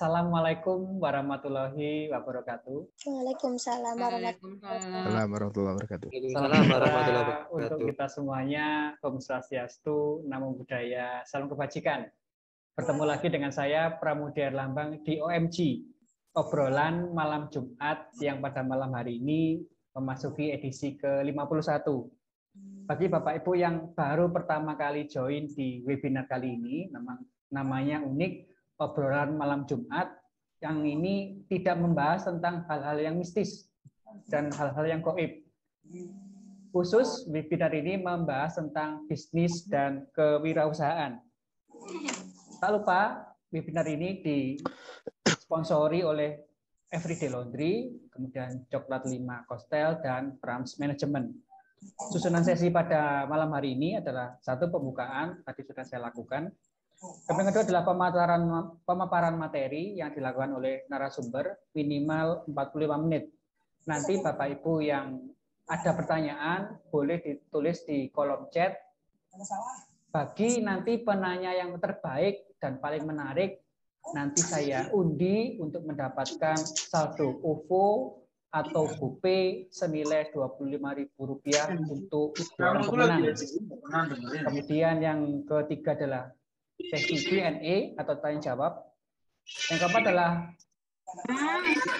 Assalamualaikum warahmatullahi wabarakatuh. Waalaikumsalam warahmatullahi wabarakatuh. Untuk kita semuanya, Om Swastiastu, Namo Buddhaya, Salam Kebajikan. Bertemu lagi dengan saya, Pramudya Lambang di OMJ. Obrolan malam Jumat yang pada malam hari ini memasuki edisi ke-51. Bagi Bapak Ibu yang baru pertama kali join di webinar kali ini, namanya unik, obrolan malam Jumat, yang ini tidak membahas tentang hal-hal yang mistis dan hal-hal yang gaib. Khusus webinar ini membahas tentang bisnis dan kewirausahaan. Tak lupa, webinar ini disponsori oleh Everyday Laundry, kemudian Coklat Lima Kostel, dan Pram's Management. Susunan sesi pada malam hari ini adalah satu pembukaan, tadi sudah saya lakukan. Yang kedua adalah pemaparan materi yang dilakukan oleh narasumber minimal 45 menit. Nanti Bapak Ibu yang ada pertanyaan boleh ditulis di kolom chat. Bagi nanti penanya yang terbaik dan paling menarik, nanti saya undi untuk mendapatkan saldo OVO atau GoPay senilai Rp25.000 untuk orang pemenang. Kemudian yang ketiga adalah sesi Q&A atau tanya jawab. Yang keempat adalah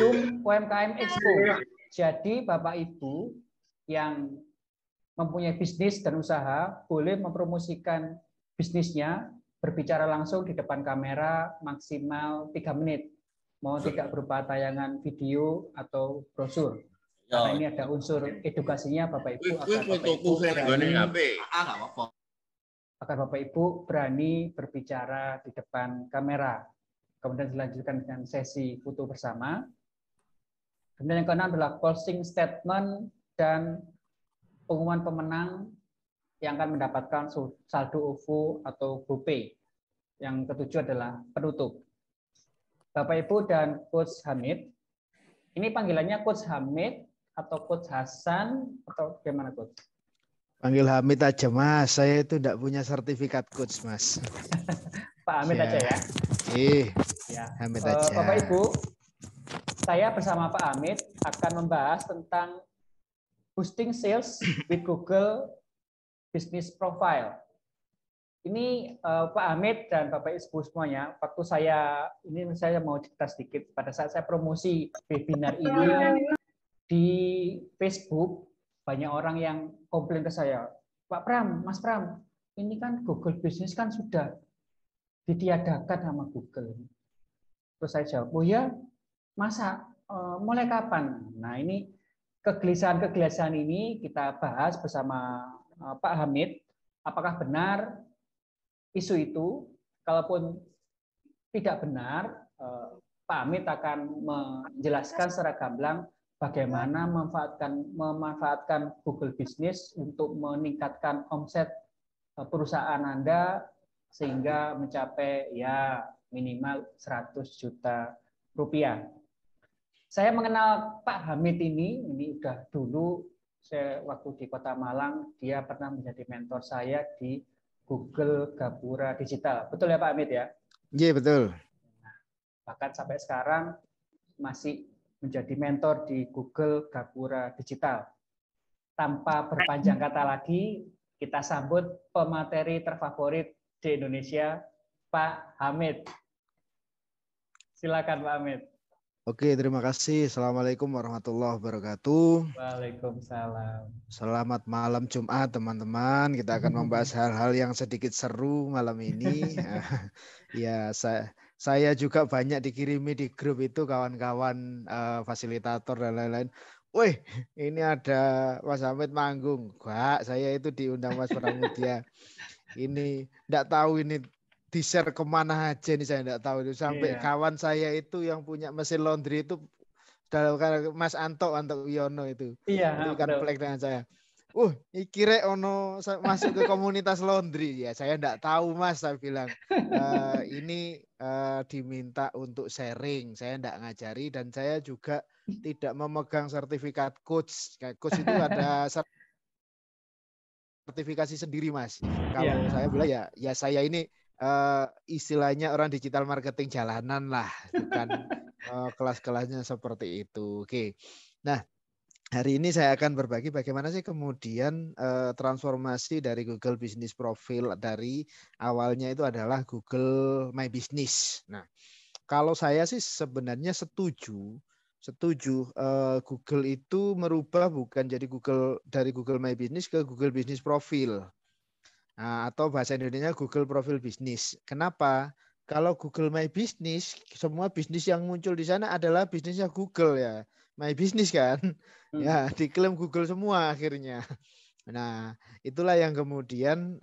Zoom UMKM Expo. Jadi Bapak Ibu yang mempunyai bisnis dan usaha boleh mempromosikan bisnisnya, berbicara langsung di depan kamera maksimal 3 menit. Mau tidak berupa tayangan video atau brosur. Karena ini ada unsur edukasinya, Bapak Ibu akan Bapak Ibu berani berbicara di depan kamera. Kemudian dilanjutkan dengan sesi foto bersama. Kemudian yang keenam adalah closing statement dan pengumuman pemenang yang akan mendapatkan saldo OVO atau GoPay. Yang ketujuh adalah penutup. Bapak Ibu dan Coach Hamid. Ini panggilannya Coach Hamid atau Coach Hasan atau bagaimana, Coach? Panggil Hamid aja, Mas. Saya itu tidak punya sertifikat coach, Mas. Pak Hamid aja ya. Hamid aja. Bapak Ibu, saya bersama Pak Hamid akan membahas tentang boosting sales with Google Business Profile. Ini Pak Hamid dan Bapak Ibu semuanya, waktu saya mau cerita sedikit pada saat saya promosi webinar ini di Facebook. Banyak orang yang komplain ke saya, Pak Pram, Mas Pram, ini kan Google Bisnis kan sudah ditiadakan sama Google. Terus saya jawab, oh ya, masa mulai kapan? Nah ini kegelisahan-kegelisahan ini kita bahas bersama Pak Hamid. Apakah benar isu itu? Kalaupun tidak benar, Pak Hamid akan menjelaskan secara gamblang bagaimana memanfaatkan Google Bisnis untuk meningkatkan omset perusahaan Anda sehingga mencapai ya minimal Rp100 juta. Saya mengenal Pak Hamid ini udah dulu saya waktu di Kota Malang, dia pernah menjadi mentor saya di Google Gapura Digital. Betul ya Pak Hamid ya? Iya, betul. Bahkan sampai sekarang masih menjadi mentor di Google Gapura Digital. Tanpa berpanjang kata lagi, kita sambut pemateri terfavorit di Indonesia, Pak Hamid. Silakan Pak Hamid. Oke, terima kasih. Assalamualaikum warahmatullahi wabarakatuh. Waalaikumsalam. Selamat malam Jumat, teman-teman. Kita akan membahas hal-hal yang sedikit seru malam ini. Ya, saya juga banyak dikirimi di grup itu kawan-kawan fasilitator dan lain-lain. Wih, ini ada Mas Hamid manggung. Wah, saya itu diundang Mas Pramudya. Ini enggak tahu ini di-share kemana aja nih, saya enggak tahu. Sampai kawan saya itu yang punya mesin laundry itu dalam Mas Anto Wiono itu. Iya, kan plek dengan saya. Iki rek ono masuk ke komunitas laundry ya. Saya enggak tahu Mas, saya bilang ini diminta untuk sharing. Saya enggak ngajari dan saya juga tidak memegang sertifikat coach. Coach itu ada sertifikasi sendiri Mas. Kalau saya bilang ya saya ini istilahnya orang digital marketing jalanan lah, bukan kelas-kelasnya seperti itu. Oke. Nah, hari ini saya akan berbagi bagaimana sih kemudian transformasi dari Google Business Profile dari awalnya itu adalah Google My Business. Nah, kalau saya sih sebenarnya setuju Google itu merubah bukan jadi Google dari Google My Business ke Google Business Profile. Nah, atau bahasa Indonesia Google Profil Bisnis. Kenapa? Kalau Google My Business, semua bisnis yang muncul di sana adalah bisnisnya Google ya. My Business kan, ya diklaim Google semua akhirnya. Nah, itulah yang kemudian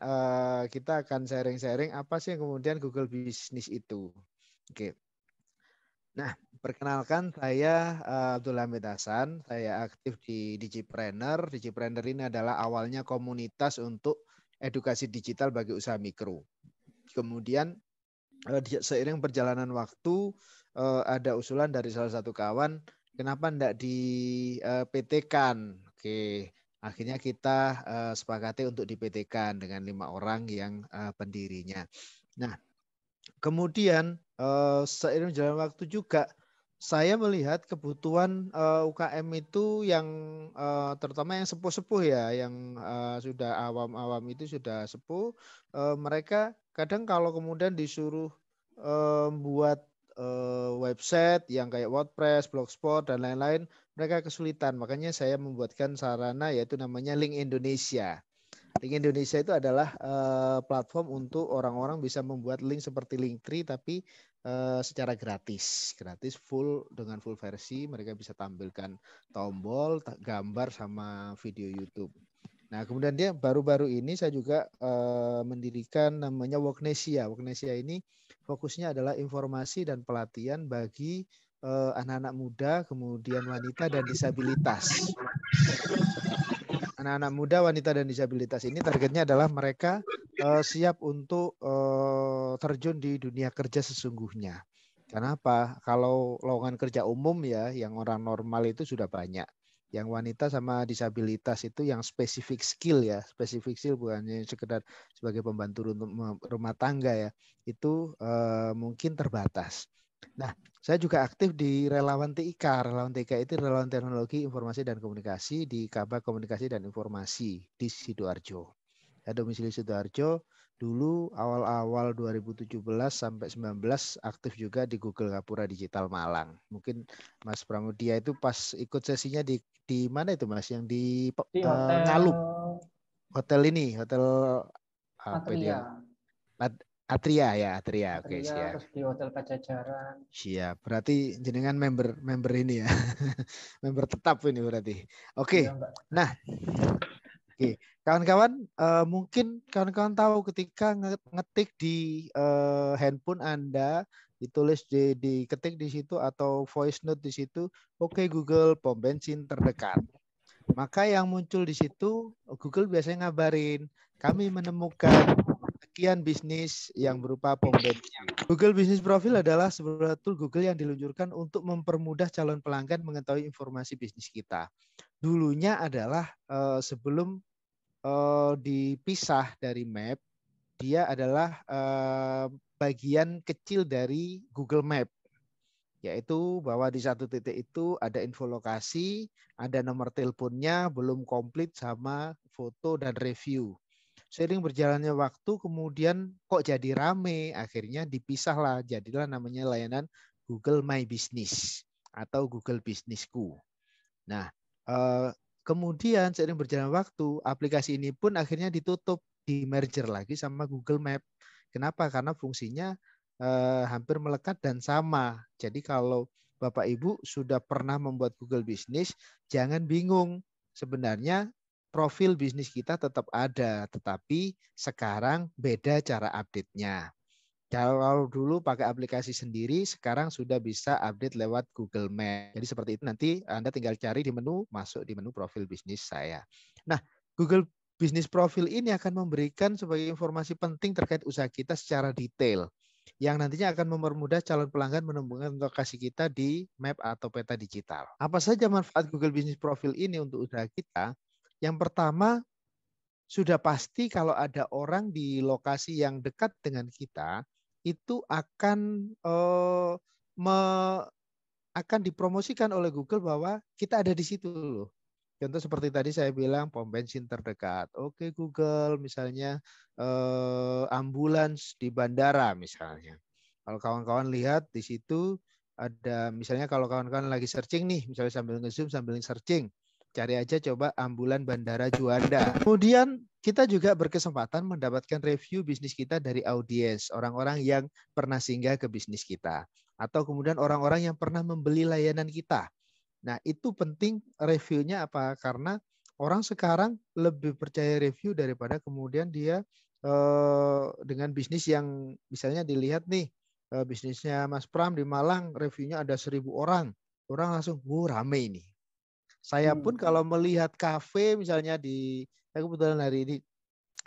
kita akan sharing-sharing apa sih yang kemudian Google Bisnis itu. Oke. Nah, perkenalkan saya Abdul Hamid Hasan. Saya aktif di Digipreneur. Digipreneur ini adalah awalnya komunitas untuk edukasi digital bagi usaha mikro. Kemudian seiring perjalanan waktu ada usulan dari salah satu kawan. Kenapa enggak di PT-kan? Oke, akhirnya kita sepakati untuk di PT-kan dengan 5 orang yang pendirinya. Nah, kemudian seiring jalan waktu juga saya melihat kebutuhan UKM itu yang terutama yang sepuh-sepuh ya, yang sudah awam-awam itu sudah sepuh. Mereka kadang kalau kemudian disuruh buat website yang kayak WordPress, Blogspot, dan lain-lain, mereka kesulitan. Makanya saya membuatkan sarana yaitu namanya Link Indonesia. Link Indonesia itu adalah platform untuk orang-orang bisa membuat link seperti Linktree tapi secara gratis. Gratis full dengan full versi, mereka bisa tampilkan tombol, gambar, sama video YouTube. Nah, kemudian dia baru-baru ini saya juga mendirikan namanya Wognesia. Wognesia ini fokusnya adalah informasi dan pelatihan bagi anak-anak muda, kemudian wanita dan disabilitas. Anak-anak muda, wanita dan disabilitas ini targetnya adalah mereka siap untuk terjun di dunia kerja sesungguhnya. Kenapa? Kalau lowongan kerja umum ya, yang orang normal itu sudah banyak. Yang wanita sama disabilitas itu yang spesifik skill ya, spesifik skill bukannya sekedar sebagai pembantu rumah tangga ya, itu mungkin terbatas. Nah, saya juga aktif di relawan TIK. Relawan TIK itu relawan teknologi informasi dan komunikasi di Kabak Komunikasi dan Informasi di Sidoarjo. Ya, domisili Sidoarjo. Dulu awal-awal 2017 sampai 19 aktif juga di Google Gapura Digital Malang. Mungkin Mas Pramudya itu pas ikut sesinya di mana itu Mas? Yang di hotel, Ngalup. Hotel ini, Hotel Atria. Atria ya, Atria. Oke, siap. Terus di Hotel Pajajaran. Siap. Berarti jenengan member ini ya. Member tetap ini berarti. Oke. Okay. Nah. Oke, kawan-kawan mungkin kawan-kawan tahu ketika ngetik di handphone Anda, ditulis diketik di situ atau voice note di situ, oke, Google pom bensin terdekat. Maka yang muncul di situ Google biasanya ngabarin, kami menemukan sekian bisnis yang berupa pom bensin. Google Business Profile adalah sebuah tool Google yang diluncurkan untuk mempermudah calon pelanggan mengetahui informasi bisnis kita. Dulunya adalah sebelum dipisah dari Map, dia adalah bagian kecil dari Google Map, yaitu bahwa di satu titik itu ada info lokasi, ada nomor teleponnya, belum komplit sama foto dan review. Seiring berjalannya waktu, kemudian kok jadi rame, akhirnya dipisahlah, jadilah namanya layanan Google My Business atau Google Bisnisku. Nah, kemudian seiring berjalan waktu, aplikasi ini pun akhirnya ditutup, di merger lagi sama Google Map. Kenapa? Karena fungsinya hampir melekat dan sama. Jadi kalau Bapak Ibu sudah pernah membuat Google Bisnis, jangan bingung. Sebenarnya profil bisnis kita tetap ada, tetapi sekarang beda cara update-nya. Kalau dulu pakai aplikasi sendiri, sekarang sudah bisa update lewat Google Map. Jadi seperti itu, nanti Anda tinggal cari di menu, masuk di menu profil bisnis saya. Nah, Google Business Profile ini akan memberikan sebagai informasi penting terkait usaha kita secara detail, yang nantinya akan mempermudah calon pelanggan menemukan lokasi kita di map atau peta digital. Apa saja manfaat Google Business Profile ini untuk usaha kita? Yang pertama, sudah pasti kalau ada orang di lokasi yang dekat dengan kita, itu akan dipromosikan oleh Google bahwa kita ada di situ loh. Contoh seperti tadi saya bilang pom bensin terdekat. Oke Google, misalnya ambulans di bandara misalnya. Kalau kawan-kawan lihat di situ ada misalnya kalau kawan-kawan lagi searching nih, misalnya sambil nge-zoom sambil searching, cari aja coba ambulan Bandara Juanda. Kemudian kita juga berkesempatan mendapatkan review bisnis kita dari audiens, orang-orang yang pernah singgah ke bisnis kita atau kemudian orang-orang yang pernah membeli layanan kita. Nah, itu penting reviewnya apa? Karena orang sekarang lebih percaya review daripada kemudian dia dengan bisnis yang misalnya dilihat nih, bisnisnya Mas Pram di Malang, reviewnya ada 1000 orang. Orang langsung, wow, rame ini. Saya pun kalau melihat kafe misalnya saya kebetulan hari ini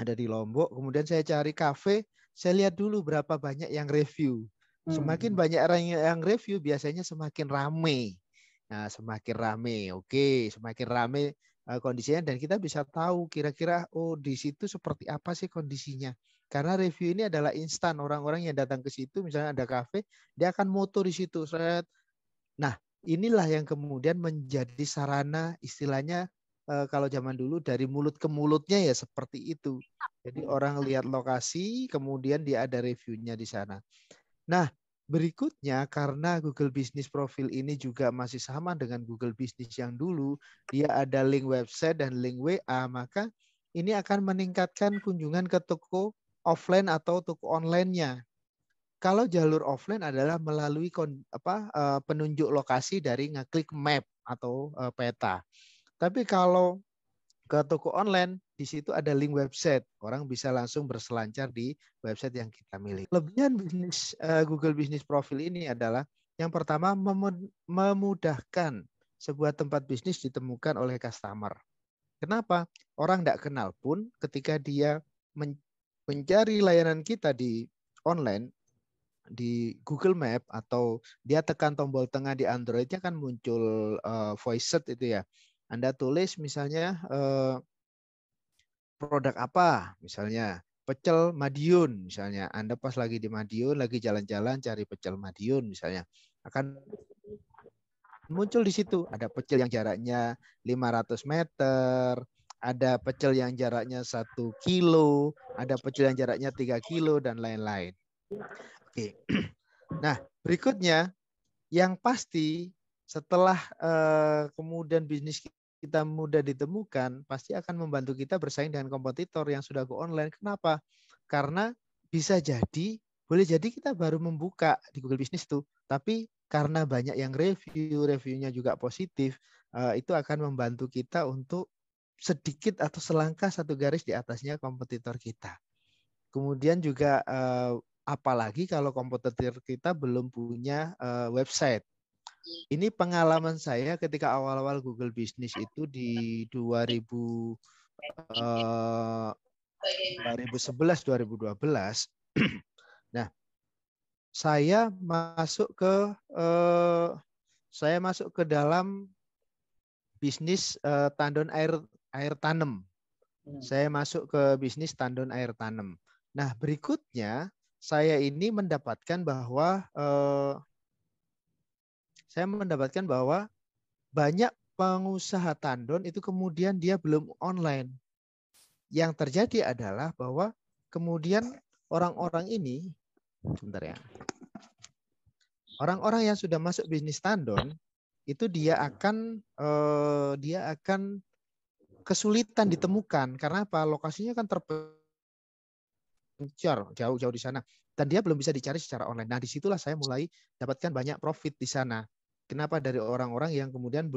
ada di Lombok, kemudian saya cari kafe, saya lihat dulu berapa banyak yang review. Semakin banyak orang yang review, biasanya semakin rame. Nah, semakin rame, oke, semakin rame kondisinya dan kita bisa tahu kira-kira oh di situ seperti apa sih kondisinya. Karena review ini adalah instan, orang-orang yang datang ke situ misalnya ada kafe, dia akan moto di situ. Nah, inilah yang kemudian menjadi sarana istilahnya kalau zaman dulu dari mulut ke mulutnya ya seperti itu. Jadi orang lihat lokasi, kemudian dia ada reviewnya di sana. Nah, berikutnya, karena Google Business Profile ini juga masih sama dengan Google Bisnis yang dulu, dia ada link website dan link WA, maka ini akan meningkatkan kunjungan ke toko offline atau toko online-nya. Kalau jalur offline adalah melalui penunjuk lokasi dari ngeklik map atau peta. Tapi kalau ke toko online, di situ ada link website. Orang bisa langsung berselancar di website yang kita miliki. Kelebihan bisnis Google Business Profile ini adalah yang pertama memudahkan sebuah tempat bisnis ditemukan oleh customer. Kenapa? Orang tidak kenal pun ketika dia mencari layanan kita di online, di Google Map atau dia tekan tombol tengah di Android-nya kan muncul voice search itu ya. Anda tulis misalnya produk apa, misalnya pecel Madiun, misalnya Anda pas lagi di Madiun, lagi jalan-jalan cari pecel Madiun, misalnya akan muncul di situ. Ada pecel yang jaraknya 500 meter, ada pecel yang jaraknya 1 kilo, ada pecel yang jaraknya 3 kilo dan lain-lain. Oke, nah berikutnya yang pasti setelah kemudian bisnis kita mudah ditemukan, pasti akan membantu kita bersaing dengan kompetitor yang sudah go online. Kenapa? Karena bisa jadi, boleh jadi kita baru membuka di Google Bisnis itu, tapi karena banyak yang review, reviewnya juga positif, itu akan membantu kita untuk sedikit atau selangkah satu garis di atasnya kompetitor kita. Kemudian juga apalagi kalau kompetitor kita belum punya website. Ini pengalaman saya ketika awal-awal Google Bisnis itu di 2011-2012. Nah, saya masuk ke dalam bisnis tandon air tanam. Saya masuk ke bisnis tandon air tanam. Nah, berikutnya saya ini mendapatkan bahwa banyak pengusaha tandon itu kemudian dia belum online. Yang terjadi adalah bahwa kemudian orang-orang ini, orang-orang yang sudah masuk bisnis tandon itu dia akan kesulitan ditemukan karena apa? Lokasinya kan terpencar jauh-jauh di sana dan dia belum bisa dicari secara online. Nah, disitulah saya mulai dapatkan banyak profit di sana. Kenapa? Dari orang-orang yang kemudian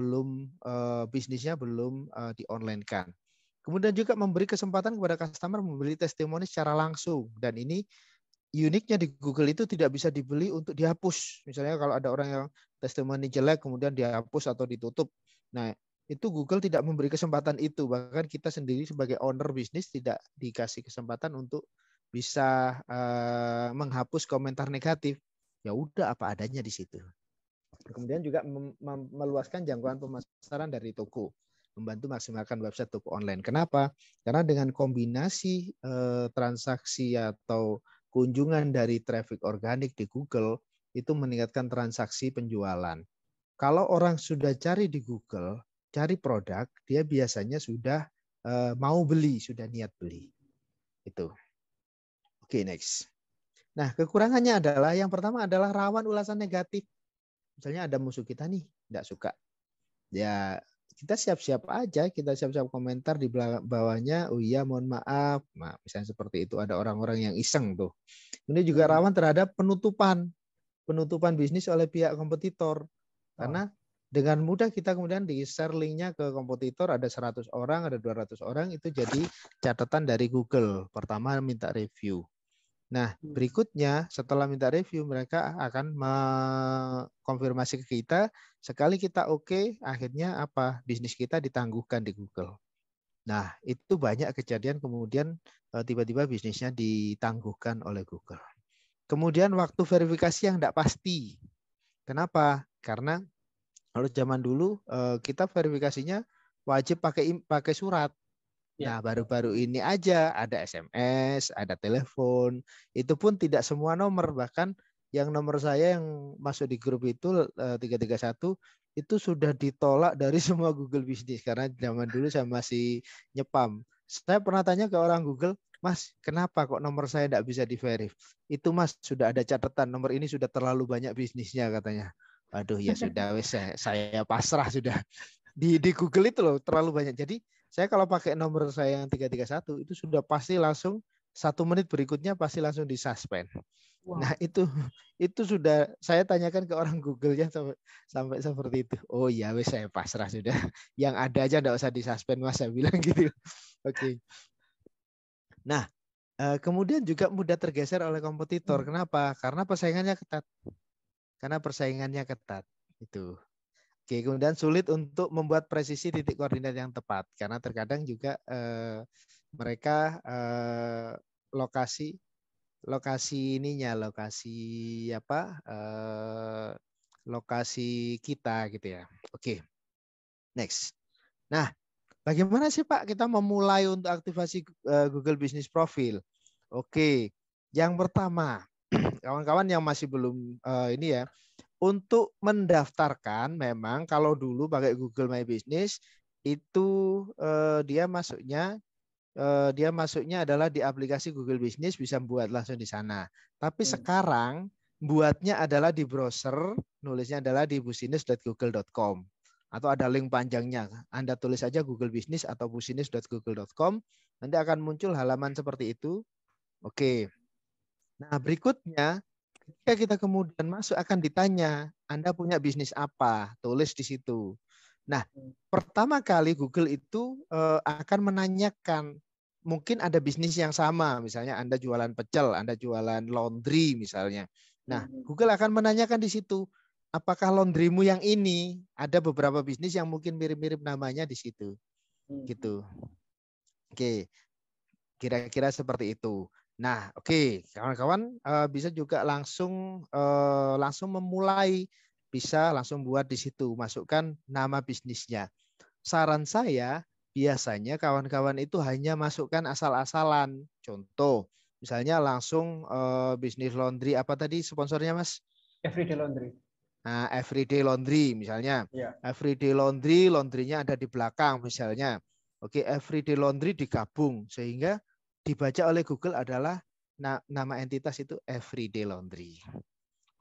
bisnisnya belum di-online-kan. Kemudian juga memberi kesempatan kepada customer membeli testimoni secara langsung. Dan ini uniknya di Google itu tidak bisa dibeli untuk dihapus. Misalnya kalau ada orang yang testimoni jelek kemudian dihapus atau ditutup. Nah, itu Google tidak memberi kesempatan itu. Bahkan kita sendiri sebagai owner bisnis tidak dikasih kesempatan untuk bisa menghapus komentar negatif. Ya udah apa adanya di situ. Kemudian juga meluaskan jangkauan pemasaran dari toko. membantu maksimalkan website toko online. Kenapa? Karena dengan kombinasi transaksi atau kunjungan dari traffic organik di Google, itu meningkatkan transaksi penjualan. Kalau orang sudah cari di Google, cari produk, dia biasanya sudah mau beli, sudah niat beli. Itu. Oke, next. Nah, kekurangannya adalah, yang pertama adalah rawan ulasan negatif. Misalnya ada musuh kita nih, nggak suka. Ya, kita siap-siap aja, kita siap-siap komentar di bawahnya, oh iya mohon maaf. Nah, misalnya seperti itu, ada orang-orang yang iseng tuh. Ini juga rawan terhadap penutupan bisnis oleh pihak kompetitor. Karena dengan mudah kita kemudian di-share linknya ke kompetitor, ada 100 orang, ada 200 orang, itu jadi catatan dari Google. Pertama minta review. Nah, berikutnya setelah minta review, mereka akan mengkonfirmasi ke kita. Sekali kita oke, akhirnya apa? Bisnis kita ditangguhkan di Google. Nah, itu banyak kejadian kemudian tiba-tiba bisnisnya ditangguhkan oleh Google. Kemudian waktu verifikasi yang tidak pasti. Kenapa? Karena kalau zaman dulu kita verifikasinya wajib pakai surat. Ya. Nah, baru-baru ini aja ada SMS, ada telepon. Itu pun tidak semua nomor. Bahkan yang nomor saya yang masuk di grup itu 331 itu sudah ditolak dari semua Google Bisnis. Karena zaman dulu saya masih nyepam. Saya pernah tanya ke orang Google, Mas, kenapa kok nomor saya tidak bisa di-verif? Itu Mas, sudah ada catatan nomor ini sudah terlalu banyak bisnisnya katanya. Aduh, ya sudah, wes saya pasrah sudah. Di Google itu loh terlalu banyak. Jadi saya kalau pakai nomor saya yang 331 itu sudah pasti langsung 1 menit berikutnya pasti langsung disuspend. Wow. Nah itu sudah saya tanyakan ke orang Google ya sampai seperti itu. Oh ya wes saya pasrah sudah. Yang ada aja nggak usah disuspend Mas, saya bilang gitu. Oke. Nah kemudian juga mudah tergeser oleh kompetitor. Kenapa? Karena persaingannya ketat. Itu. Oke, kemudian sulit untuk membuat presisi titik koordinat yang tepat karena terkadang juga mereka lokasi kita gitu ya. Oke, next. Nah, bagaimana sih Pak kita memulai untuk aktivasi Google Business Profile? Oke, yang pertama. Kawan-kawan yang masih belum ini ya, untuk mendaftarkan memang kalau dulu pakai Google My Business itu dia masuknya adalah di aplikasi Google Business bisa buat langsung di sana. Tapi sekarang buatnya adalah di browser, nulisnya adalah di business.google.com atau ada link panjangnya. Anda tulis aja Google Business atau business.google.com, nanti akan muncul halaman seperti itu. Oke. Nah, berikutnya ketika kita kemudian masuk akan ditanya, Anda punya bisnis apa? Tulis di situ. Nah, pertama kali Google itu akan menanyakan, mungkin ada bisnis yang sama, misalnya Anda jualan pecel, Anda jualan laundry misalnya. Nah, Google akan menanyakan di situ, apakah laundrymu yang ini? Ada beberapa bisnis yang mungkin mirip-mirip namanya di situ. Gitu. Oke. Kira-kira seperti itu. Nah, oke, kawan-kawan bisa juga langsung memulai, bisa langsung buat di situ, masukkan nama bisnisnya. Saran saya biasanya kawan-kawan itu hanya masukkan asal-asalan. Contoh, misalnya langsung bisnis laundry apa tadi sponsornya Mas? Everyday Laundry. Nah, Everyday Laundry misalnya. Yeah. Everyday Laundry, laundrynya ada di belakang misalnya. Oke, Everyday Laundry digabung sehingga dibaca oleh Google adalah nama entitas itu Everyday Laundry.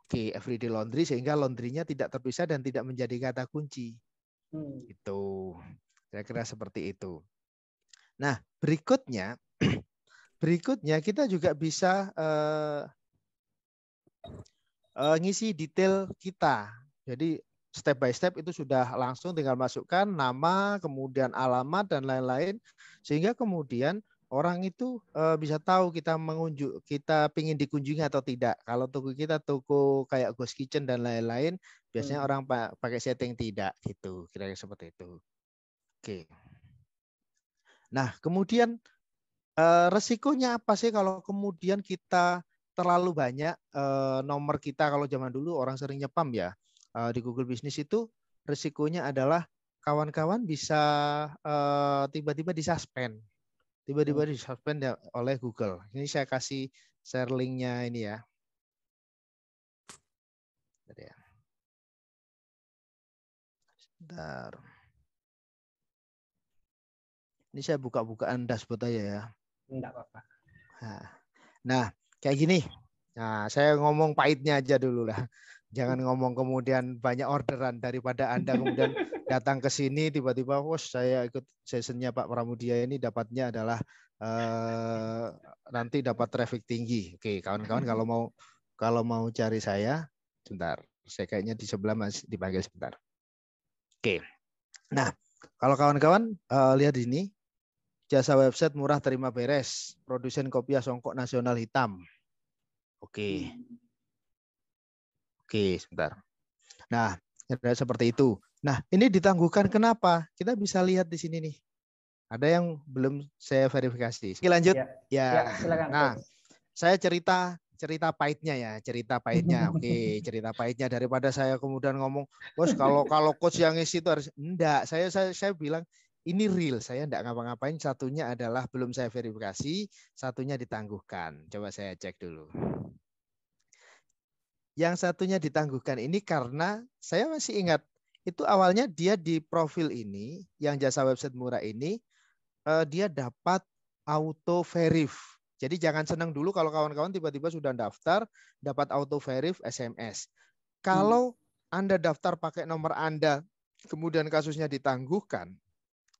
Oke, Everyday Laundry sehingga laundrynya tidak terpisah dan tidak menjadi kata kunci. Itu kira-kira seperti itu. Nah, berikutnya kita juga bisa ngisi detail kita. Jadi step by step itu sudah langsung tinggal masukkan nama, kemudian alamat dan lain-lain sehingga kemudian orang itu bisa tahu kita pingin dikunjungi atau tidak. Kalau toko kayak Ghost Kitchen dan lain-lain, biasanya orang pakai setting tidak gitu, kira-kira seperti itu. Oke. Nah, kemudian resikonya apa sih kalau kemudian kita terlalu banyak nomor kita? Kalau zaman dulu orang sering nyepam ya di Google Bisnis itu resikonya adalah kawan-kawan bisa tiba-tiba disuspend. Tiba-tiba disuspend oleh Google. Ini saya kasih share linknya ini ya. Bentar. Ini saya buka-bukaan dashboard aja ya. Enggak apa-apa. Nah, kayak gini. Nah, saya ngomong pahitnya aja dulu lah. Jangan ngomong kemudian banyak orderan daripada Anda kemudian datang ke sini tiba-tiba, "Wos, saya ikut sessionnya Pak Pramudya ini dapatnya adalah nanti dapat traffic tinggi." Oke, kawan-kawan kalau mau cari saya, sebentar. Saya kayaknya di sebelah masih dipanggil sebentar. Oke. Nah, kalau kawan-kawan lihat ini, jasa website murah terima beres, produsen kopiah songkok nasional hitam. Oke. Oke, sebentar. Nah, seperti itu. Nah, ini ditangguhkan kenapa? Kita bisa lihat di sini nih. Ada yang belum saya verifikasi. Oke, lanjut. Ya. Silakan. Nah, saya cerita pahitnya. Oke, cerita pahitnya daripada saya kemudian ngomong, "Bos, kalau coach yang ngisi itu harus enggak." Saya bilang ini real, saya enggak ngapa-ngapain. Satunya adalah belum saya verifikasi, satunya ditangguhkan. Coba saya cek dulu. Yang satunya ditangguhkan ini karena saya masih ingat itu awalnya dia di profil ini yang jasa website murah ini dia dapat auto verif. Jadi jangan senang dulu kalau kawan-kawan tiba-tiba sudah daftar dapat auto verif SMS. Kalau Anda daftar pakai nomor Anda kemudian kasusnya ditangguhkan,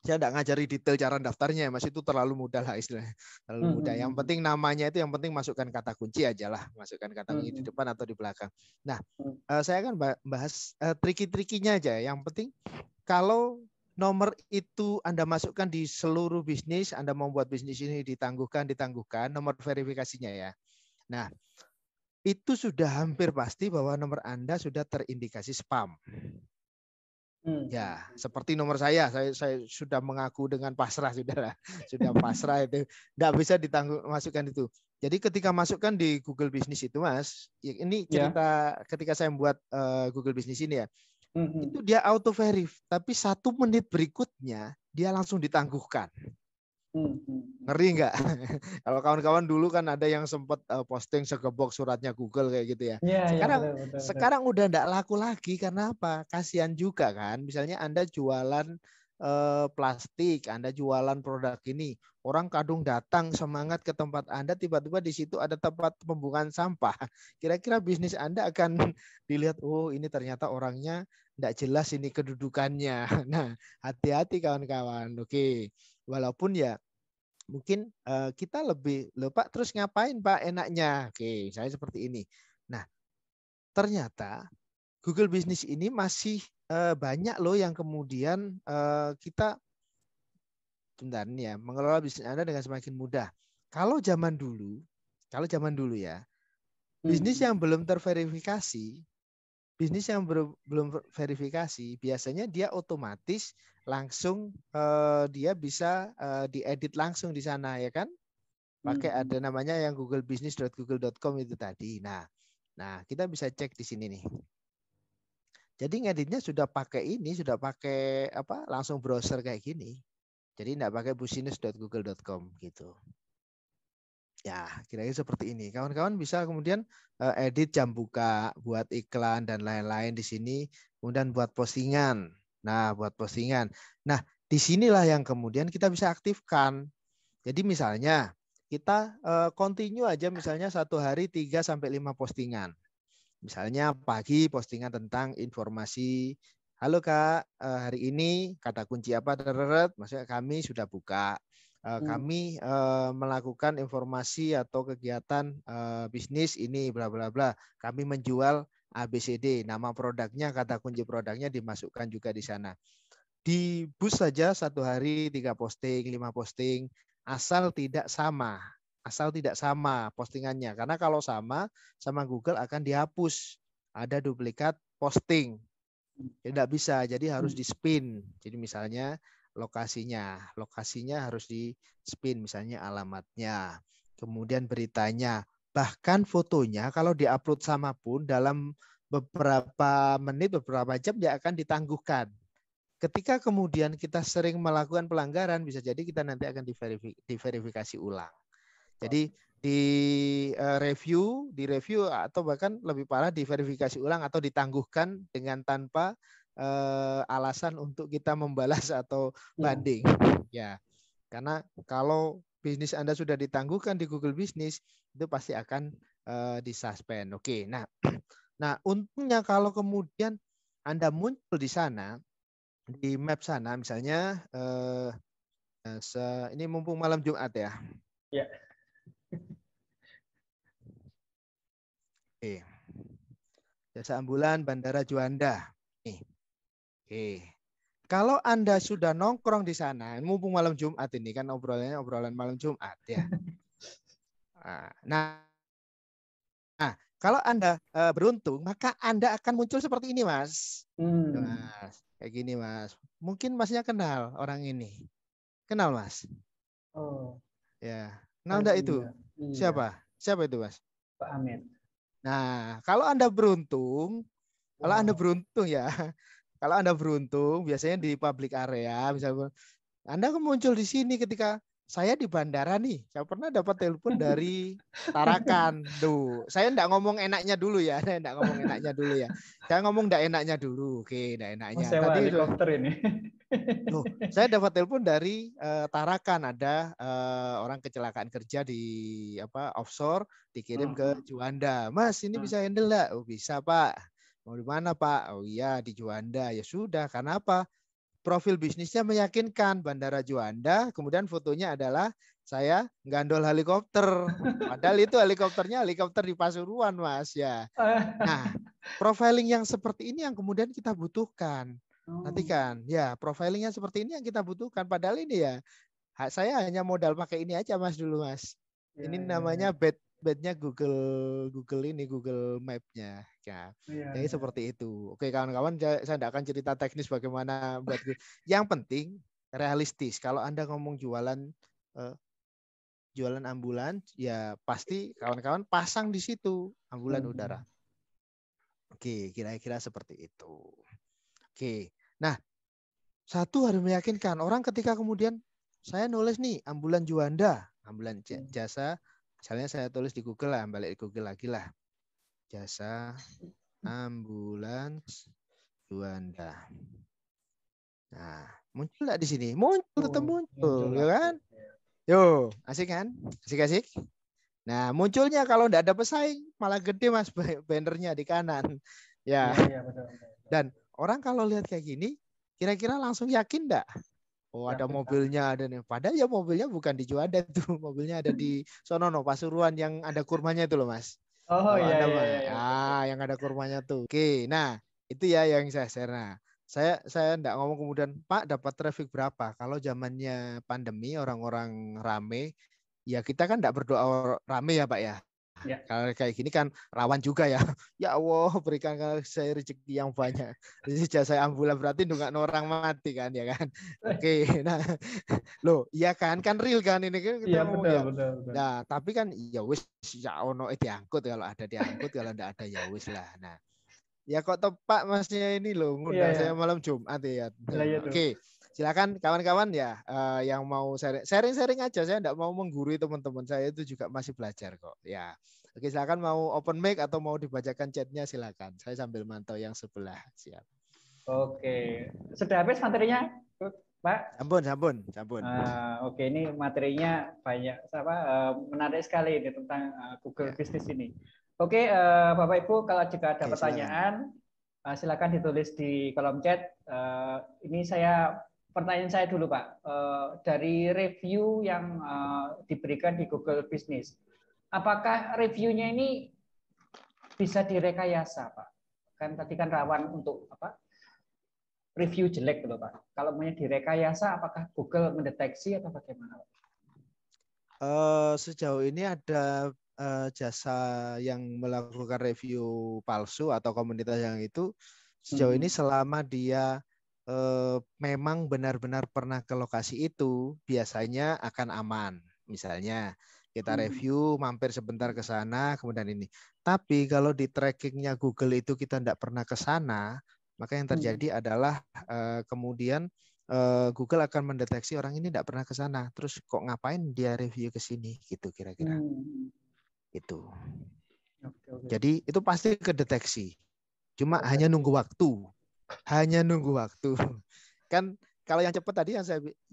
saya tidak ngajari detail cara daftarnya, Mas, itu terlalu mudah lah istilahnya. Terlalu mudah. Yang penting namanya itu yang penting masukkan kata kunci aja lah. Masukkan kata kunci di depan atau di belakang. Nah, saya akan bahas triki-trikinya aja. Yang penting kalau nomor itu Anda masukkan di seluruh bisnis, Anda membuat bisnis ini ditangguhkan, nomor verifikasinya ya. Nah, itu sudah hampir pasti bahwa nomor Anda sudah terindikasi spam. Ya, seperti nomor saya sudah mengaku dengan pasrah, sudah pasrah itu nggak bisa masukkan itu. Jadi ketika masukkan di Google Bisnis itu, Mas, ini cerita ketika saya membuat Google Bisnis ini ya, itu dia auto verif, tapi 1 menit berikutnya dia langsung ditangguhkan. Ngeri nggak? Kalau kawan-kawan dulu kan ada yang sempat posting segembok suratnya Google kayak gitu ya. Sekarang udah nggak laku lagi karena apa? Kasihan juga kan. Misalnya Anda jualan plastik, Anda jualan produk ini, orang kadung datang semangat ke tempat Anda, tiba-tiba di situ ada tempat pembuangan sampah. Kira-kira bisnis Anda akan dilihat, oh ini ternyata orangnya nggak jelas ini kedudukannya. Nah, hati-hati kawan-kawan. Oke. Walaupun ya mungkin kita lebih lupa terus ngapain Pak enaknya. Oke, saya seperti ini. Nah, ternyata Google Bisnis ini masih banyak loh yang kemudian kita sebenarnya mengelola bisnis Anda dengan semakin mudah. Kalau zaman dulu ya, bisnis yang belum terverifikasi, biasanya dia otomatis langsung dia bisa diedit langsung di sana ya kan? Pakai ada namanya yang googlebusiness.google.com itu tadi. Nah, kita bisa cek di sini nih. Jadi ngeditnya sudah pakai apa? Langsung browser kayak gini. Jadi enggak pakai business.google.com gitu. Ya, kira-kira seperti ini. Kawan-kawan bisa kemudian edit jam buka, buat iklan dan lain-lain di sini, kemudian buat postingan. Nah, buat postingan. Nah, disinilah yang kemudian kita bisa aktifkan. Jadi misalnya kita continue aja misalnya 1 hari 3-5 postingan. Misalnya pagi postingan tentang informasi, "Halo Kak, hari ini kata kunci apa? Maksudnya kami sudah buka." Kami melakukan informasi atau kegiatan bisnis ini bla bla bla. Kami menjual ABCD, nama produknya, kata kunci produknya dimasukkan juga di sana. Di boost saja 1 hari 3 posting, 5 posting, asal tidak sama postingannya. Karena kalau sama Google akan dihapus. Ada duplikat posting. Tidak bisa. Jadi harus di spin. Jadi misalnya lokasinya harus di spin, misalnya alamatnya, kemudian beritanya, bahkan fotonya kalau diupload sama pun dalam beberapa menit, beberapa jam dia akan ditangguhkan Ketika kemudian kita sering melakukan pelanggaran, bisa jadi kita nanti akan diverifikasi ulang. Jadi di review atau bahkan lebih parah diverifikasi ulang atau ditangguhkan dengan tanpa alasan untuk kita membalas atau banding. Ya, karena kalau bisnis Anda sudah ditangguhkan di Google Bisnis, itu pasti akan disuspend. Oke, nah untungnya kalau kemudian Anda muncul di sana, di map sana misalnya, ini mumpung malam Jumat ya. Ya. Oke. Jasa ambulan Bandara Juanda. Oke. Kalau Anda sudah nongkrong di sana, mumpung malam Jumat ini kan obrolannya obrolan malam Jumat ya. Nah, kalau Anda beruntung, maka Anda akan muncul seperti ini, Mas. Mas, kayak gini, Mas. Mungkin Masnya kenal orang ini. Kenal, Mas? Oh. Ya. Kenal enggak itu? Iya. Siapa? Siapa itu, Mas? Pak Hamid. Nah, kalau Anda beruntung, kalau Anda beruntung ya. Kalau Anda beruntung, biasanya di public area, misalnya Anda muncul di sini ketika saya di bandara nih. Saya pernah dapat telepon dari Tarakan. Duh, saya enggak ngomong enaknya dulu ya. Saya enggak ngomong enaknya dulu ya. Saya ngomong enggak enaknya dulu. Oke, enggak enaknya. Tadi helikopter ini. Duh, saya dapat telepon dari Tarakan, ada orang kecelakaan kerja di offshore, dikirim ke Juanda. Mas, ini bisa handle enggak? Oh, bisa, Pak. Mau di mana, Pak? Oh iya, di Juanda. Ya sudah, karena apa? Profil bisnisnya meyakinkan Bandara Juanda, kemudian fotonya adalah saya gandol helikopter. Padahal itu helikopter di Pasuruan, Mas. Ya. Nah, profiling yang seperti ini yang kemudian kita butuhkan. Nanti kan, ya, profilingnya seperti ini yang kita butuhkan. Padahal ini ya, saya hanya modal pakai ini aja, Mas, dulu, Mas. Ini namanya bednya Google ini, Google Map-nya. Ya. Ya, jadi seperti itu. Oke, kawan-kawan, saya tidak akan cerita teknis bagaimana buat Google. Yang penting realistis. Kalau Anda ngomong jualan ambulan, ya pasti kawan-kawan pasang di situ ambulan udara. Oke, kira-kira seperti itu. Oke. Nah, satu harus meyakinkan orang ketika kemudian saya nulis nih ambulan Juanda, ambulan jasa. Misalnya saya tulis di Google lah, balik di Google lagi lah. Jasa ambulans Juanda. Nah, muncul nggak di sini? Muncul, ya kan? Yo, asik kan? Asik-asik. Nah, munculnya kalau nggak ada pesaing, malah gede, Mas, bannernya di kanan. Ya. Ya, betul. Dan orang kalau lihat kayak gini, kira-kira langsung yakin nggak? Oh, ada mobilnya, ada nih. Padahal ya mobilnya bukan di Juanda tuh, mobilnya ada di Sonono, Pasuruan, yang ada kurmanya itu loh, Mas. Oh iya, iya. Ah, yang ada kurmanya tuh. Oke, nah itu ya yang saya share. Nah, saya enggak ngomong kemudian Pak dapat traffic berapa. Kalau zamannya pandemi orang-orang rame, ya kita kan enggak berdoa rame ya Pak ya. Ya. Kalau kayak gini kan rawan juga ya. Ya Allah, berikan saya rezeki yang banyak. Sejak saya ambulan berarti nggak orang mati kan ya kan. Oke, nah lo iya kan real kan ini kan. Iya benar. Nah tapi kan ya wis ya ono diangkut, kalau ada diangkut, kalau nggak ada ya wis lah. Nah ya kok tepat Masnya ini lo ngundang saya malam Jumat ya. Oke. Silakan kawan-kawan ya yang mau sharing aja, saya enggak mau menggurui teman-teman, saya itu juga masih belajar kok ya. Oke, silakan mau open mic atau mau dibacakan chatnya silakan, saya sambil mantau yang sebelah. Siap. Oke, sudah habis materinya Pak? Sampun. Oke, ini materinya banyak menarik sekali ini tentang Google Bisnis ini. Oke, Bapak Ibu kalau jika ada pertanyaan silakan ditulis di kolom chat. Ini saya pertanyaan saya dulu Pak, dari review yang diberikan di Google Bisnis, apakah reviewnya ini bisa direkayasa Pak? Kan tadi kan rawan untuk review jelek gitu Pak. Kalau mau direkayasa, apakah Google mendeteksi atau bagaimana Pak? Sejauh ini ada jasa yang melakukan review palsu atau komunitas yang itu sejauh ini selama dia memang benar-benar pernah ke lokasi itu biasanya akan aman. Misalnya kita review, mampir sebentar ke sana, kemudian ini. Tapi kalau di trackingnya Google itu kita tidak pernah ke sana, Maka yang terjadi adalah kemudian Google akan mendeteksi orang ini tidak pernah ke sana, terus kok ngapain dia review ke sini gitu kira-kira. Itu. Okay. Jadi itu pasti kedeteksi. Cuma hanya nunggu waktu. Hanya nunggu waktu. Kan kalau yang cepat tadi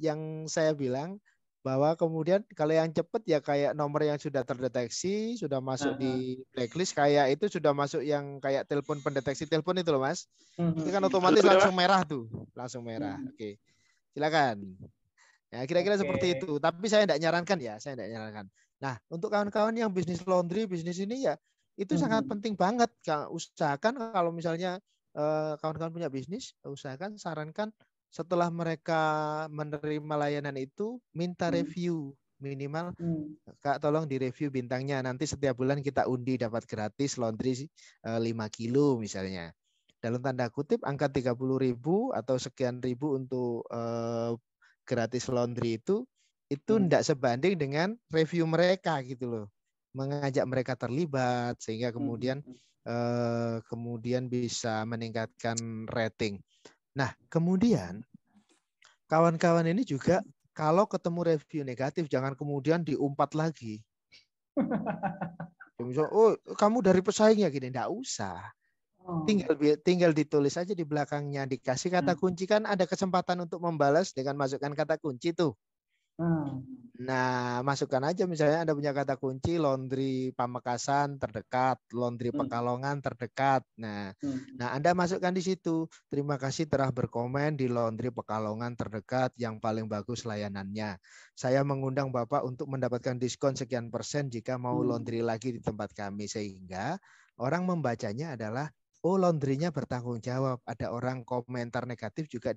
yang saya bilang bahwa kemudian kalau yang cepat ya kayak nomor yang sudah terdeteksi, sudah masuk di blacklist, kayak itu sudah masuk yang kayak telepon pendeteksi telepon itu loh, Mas. Itu kan otomatis langsung merah tuh, langsung merah. Oke. Silakan. Ya, kira-kira seperti itu. Tapi saya tidak nyarankan ya, saya tidak nyarankan. Nah, untuk kawan-kawan yang bisnis laundry, bisnis ini ya itu sangat penting banget. Usahakan kalau misalnya kawan-kawan punya bisnis, usahakan, sarankan setelah mereka menerima layanan itu minta review minimal. Kak, tolong direview bintangnya. Nanti setiap bulan kita undi dapat gratis laundry 5 kilo misalnya. Dalam tanda kutip angka 30.000 atau sekian ribu untuk gratis laundry itu tidak sebanding dengan review mereka gitu loh, mengajak mereka terlibat sehingga kemudian bisa meningkatkan rating. Nah kemudian kawan-kawan ini juga kalau ketemu review negatif jangan kemudian diumpat lagi. Misal, oh kamu dari pesaing ya gini, tidak usah. Tinggal ditulis aja di belakangnya, dikasih kata kunci, kan ada kesempatan untuk membalas dengan masukkan kata kunci tuh. Nah, masukkan aja misalnya Anda punya kata kunci laundry Pamekasan terdekat, laundry Pekalongan terdekat. Nah, Anda masukkan di situ. Terima kasih telah berkomen di laundry Pekalongan terdekat yang paling bagus layanannya. Saya mengundang Bapak untuk mendapatkan diskon sekian persen jika mau laundry lagi di tempat kami, sehingga orang membacanya adalah oh laundrynya bertanggung jawab. Ada orang komentar negatif juga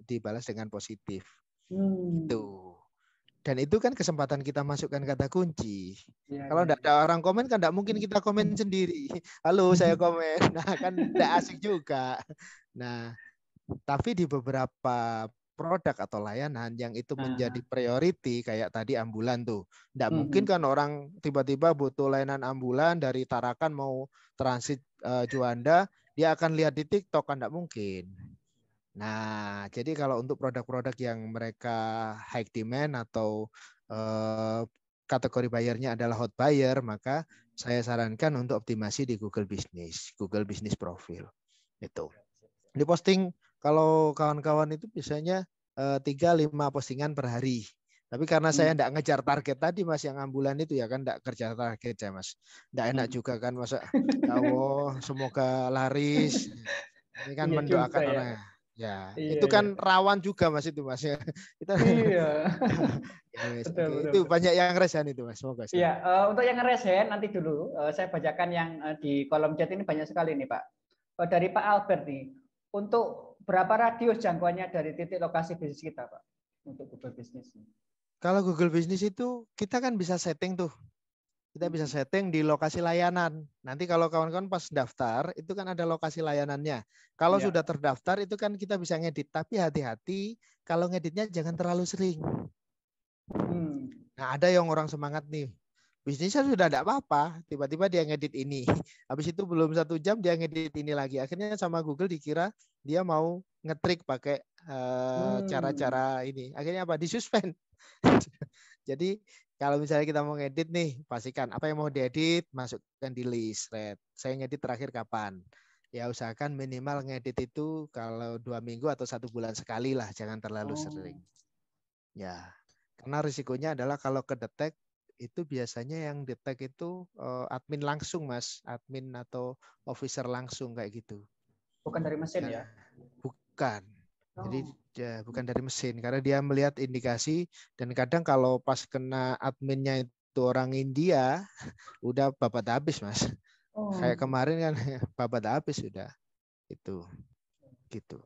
dibalas dengan positif. Gitu. Dan itu kan kesempatan kita masukkan kata kunci. Ya, kalau tidak ada orang komen kan tidak mungkin kita komen sendiri. Halo, saya komen. Nah, kan tidak asik juga. Nah, tapi di beberapa produk atau layanan yang itu menjadi priority kayak tadi ambulan tuh. Tidak mungkin kan orang tiba-tiba butuh layanan ambulan dari Tarakan mau transit Juanda, dia akan lihat di TikTok, kan tidak mungkin. Nah, jadi kalau untuk produk-produk yang mereka high demand atau kategori buyernya adalah hot buyer, maka saya sarankan untuk optimasi di Google Business Profile. Itu. Di posting kalau kawan-kawan itu biasanya 3-5 postingan per hari. Tapi karena saya tidak ngejar target tadi, Mas, yang ambulan itu ya kan tidak kerja target ya, Mas. Tidak enak juga kan, Mas. Ya Allah, semoga laris. Ini kan mendoakan orang. Ya, iya, itu kan rawan juga, Mas, itu, Mas. Kita itu banyak yang resen itu, Mas. Semoga. Iya, untuk yang resen nanti dulu saya bacakan yang di kolom chat ini banyak sekali nih, Pak. Dari Pak Albert nih. Untuk berapa radius jangkauannya dari titik lokasi bisnis kita, Pak? Untuk Google Bisnis. Kalau Google Bisnis itu kita kan bisa setting tuh. Kita bisa setting di lokasi layanan. Nanti kalau kawan-kawan pas daftar, itu kan ada lokasi layanannya. Kalau sudah terdaftar, itu kan kita bisa ngedit. Tapi hati-hati, kalau ngeditnya jangan terlalu sering. Nah, ada yang orang semangat nih. Bisnisnya sudah tidak apa-apa, tiba-tiba dia ngedit ini. Habis itu belum 1 jam, dia ngedit ini lagi. Akhirnya sama Google dikira dia mau ngetrik pakai cara-cara ini. Akhirnya apa? Disuspend. Jadi kalau misalnya kita mau ngedit nih, pastikan apa yang mau diedit, masukkan di list. Saya ngedit terakhir kapan? Ya usahakan minimal ngedit itu kalau 2 minggu atau 1 bulan sekali lah, jangan terlalu sering. Ya, karena risikonya adalah kalau kedetek, itu biasanya yang detek itu admin langsung, Mas. Admin atau officer langsung kayak gitu. Bukan dari mesin ya? Bukan. Jadi bukan dari mesin, karena dia melihat indikasi, dan kadang kalau pas kena adminnya itu orang India, udah babat habis, Mas. Kayak kemarin kan babat habis sudah. Itu. Gitu.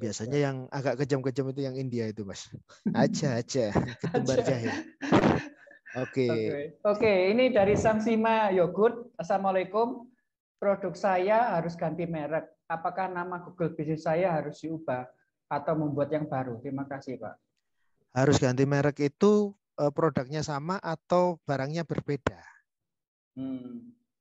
Biasanya yang agak kejam-kejam itu yang India itu, Mas. Aja ketumbar jahe. Oke, ini dari Samsima Yogurt. Assalamualaikum. Produk saya harus ganti merek. Apakah nama Google Bisnis saya harus diubah atau membuat yang baru? Terima kasih, Pak. Harus ganti merek itu produknya sama atau barangnya berbeda?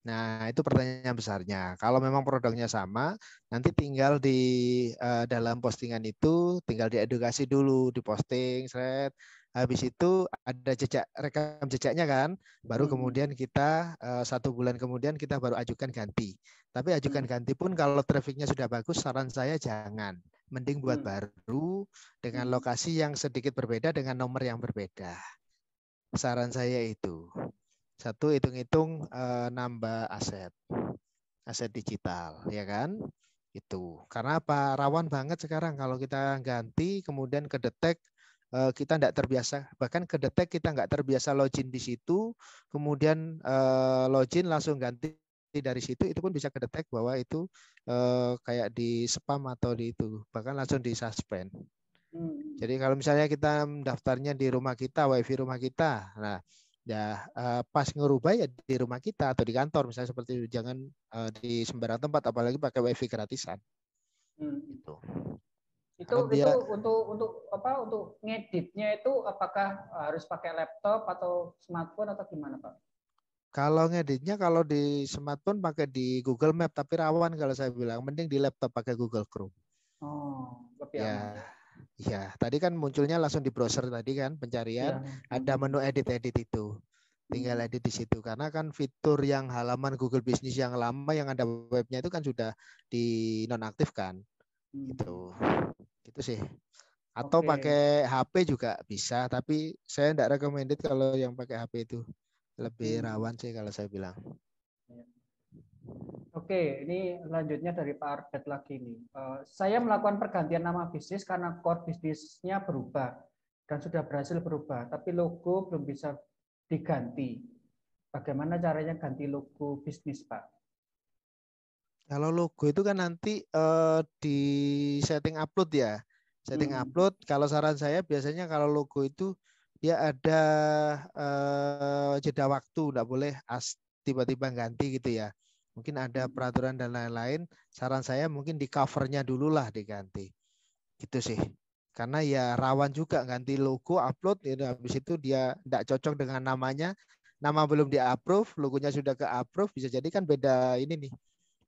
Nah, itu pertanyaan besarnya. Kalau memang produknya sama, nanti tinggal di dalam postingan itu tinggal diedukasi dulu, diposting, thread. Habis itu ada jejak, rekam jejaknya kan. Baru kemudian kita 1 bulan kemudian kita baru ajukan ganti. Tapi ajukan ganti pun kalau trafiknya sudah bagus, saran saya jangan. Mending buat baru dengan lokasi yang sedikit berbeda dengan nomor yang berbeda. Saran saya itu. 1, hitung-hitung nambah aset digital, ya kan? Itu karena apa? Rawan banget sekarang kalau kita ganti, kemudian kedetek kita nggak terbiasa, bahkan kedetek kita nggak terbiasa login di situ, kemudian login langsung ganti dari situ, itu pun bisa kedetek bahwa itu kayak di spam atau di itu, bahkan langsung di suspend. Jadi kalau misalnya kita daftarnya di rumah kita, wifi rumah kita, nah. Ya, pas ngerubah ya di rumah kita atau di kantor misalnya seperti itu, jangan di sembarang tempat apalagi pakai wifi gratisan. Gitu. Itu untuk apa? Untuk ngeditnya itu apakah harus pakai laptop atau smartphone atau gimana, Pak? Kalau ngeditnya kalau di smartphone pakai di Google Map, tapi rawan kalau saya bilang mending di laptop pakai Google Chrome. Oh, lebih aman. Ya. Ya, tadi kan munculnya langsung di browser tadi kan pencarian, ya. Ada menu edit-edit itu. Tinggal edit di situ karena kan fitur yang halaman Google Bisnis yang lama yang ada webnya itu kan sudah dinonaktifkan. Gitu. Gitu sih. Atau pakai HP juga bisa, tapi saya enggak recommended kalau yang pakai HP itu. Lebih rawan sih kalau saya bilang. Oke, ini lanjutnya dari Pak Arbet lagi nih. Saya melakukan pergantian nama bisnis karena core bisnisnya berubah dan sudah berhasil berubah, tapi logo belum bisa diganti. Bagaimana caranya ganti logo bisnis, Pak? Kalau logo itu kan nanti di setting upload ya, setting upload. Kalau saran saya biasanya kalau logo itu ya ada jeda waktu, nggak boleh tiba-tiba ganti gitu ya. Mungkin ada peraturan dan lain-lain. Saran saya mungkin di covernya dulu lah diganti. Gitu sih. Karena ya rawan juga ganti logo, upload, ya habis itu dia tidak cocok dengan namanya. Nama belum di-approve, logonya sudah ke-approve. Bisa jadi kan beda ini nih.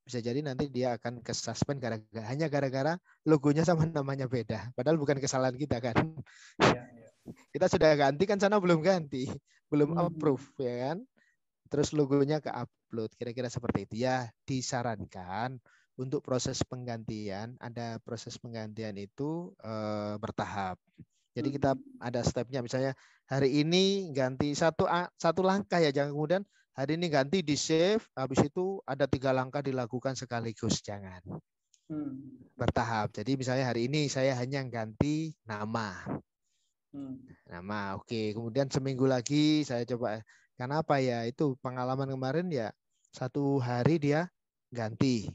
Bisa jadi nanti dia akan ke-suspend hanya gara-gara logonya sama namanya beda. Padahal bukan kesalahan kita kan. Ya, ya. Kita sudah ganti kan sana belum ganti. Belum approve ya kan. Terus logonya ke-upload, kira-kira seperti itu. Ya, disarankan untuk proses penggantian, ada proses penggantian itu bertahap. Jadi kita ada stepnya, misalnya hari ini ganti satu langkah ya, jangan kemudian hari ini ganti di save, habis itu ada 3 langkah dilakukan sekaligus, jangan. Bertahap, jadi misalnya hari ini saya hanya ganti nama. Nama, oke. Kemudian seminggu lagi saya coba... Karena apa ya, itu pengalaman kemarin ya 1 hari dia ganti.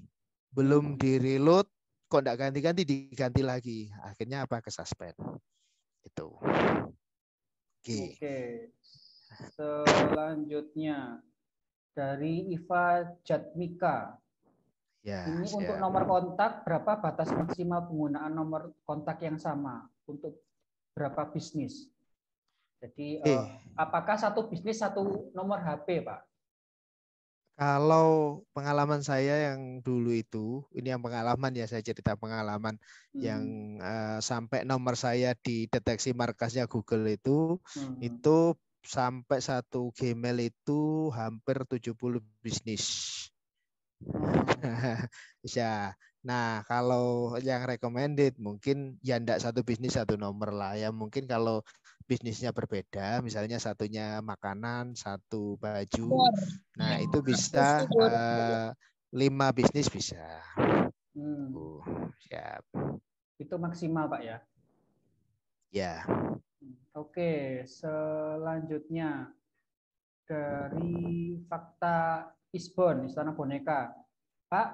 Belum di-reload, kok enggak ganti-ganti, diganti lagi. Akhirnya apa? Ke-suspend. Itu. Oke. Selanjutnya, dari Iva Jatmika. Ya, ini siap. Untuk nomor kontak, berapa batas maksimal penggunaan nomor kontak yang sama? Untuk berapa bisnis? Jadi apakah satu bisnis satu nomor HP, Pak? Kalau pengalaman saya yang dulu itu, ini yang pengalaman ya, saya cerita pengalaman yang sampai nomor saya dideteksi markasnya Google itu sampai 1 Gmail itu hampir 70 bisnis. Ya. Nah, kalau yang recommended mungkin ya enggak satu bisnis satu nomor lah. Ya mungkin kalau bisnisnya berbeda, misalnya satunya makanan, satu baju. Nah, itu bisa 5 bisnis bisa. Siap. Itu maksimal, Pak ya? Ya. Oke, selanjutnya dari Fakta Isbon, Istana Boneka. Pak,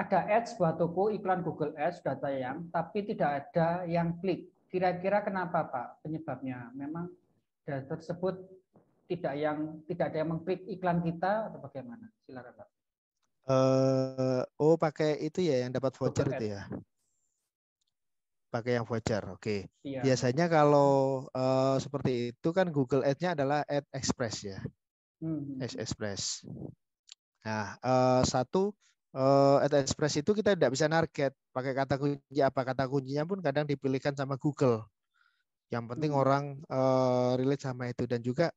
ada ads buat toko iklan Google Ads sudah tayang, tapi tidak ada yang klik. Kira-kira kenapa, Pak? Penyebabnya memang data tersebut tidak ada yang mengklik iklan kita atau bagaimana? Silakan, Pak. Pakai itu ya yang dapat voucher Google itu Ads. Ya. Pakai yang voucher, oke. Okay. Iya. Biasanya kalau seperti itu kan Google Ads-nya adalah Ad Express ya. Ad Express. Nah, at Express itu kita tidak bisa target pakai kata kunci apa. Kata kuncinya pun kadang dipilihkan sama Google. Yang penting orang relate sama itu. Dan juga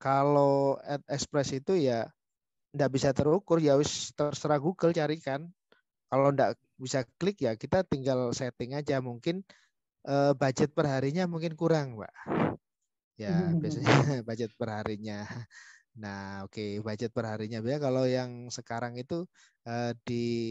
kalau at Express itu ya tidak bisa terukur, ya wis terserah Google carikan. Kalau tidak bisa klik ya kita tinggal setting aja. Mungkin budget perharinya mungkin kurang, Mbak. Ya biasanya budget perharinya. Nah, oke, budget perharinya biasanya kalau yang sekarang itu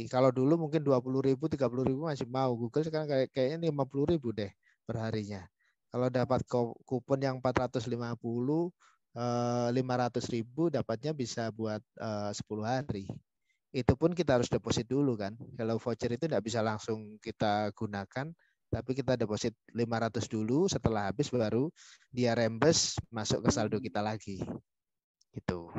kalau dulu mungkin 20.000, 30.000 masih mau. Google sekarang kayaknya 50.000 deh perharinya. Kalau dapat kupon yang 450, 500.000 dapatnya bisa buat 10 hari. Itu pun kita harus deposit dulu kan. Kalau voucher itu tidak bisa langsung kita gunakan, tapi kita deposit 500 dulu, setelah habis baru dia rembes masuk ke saldo kita lagi. Gitu.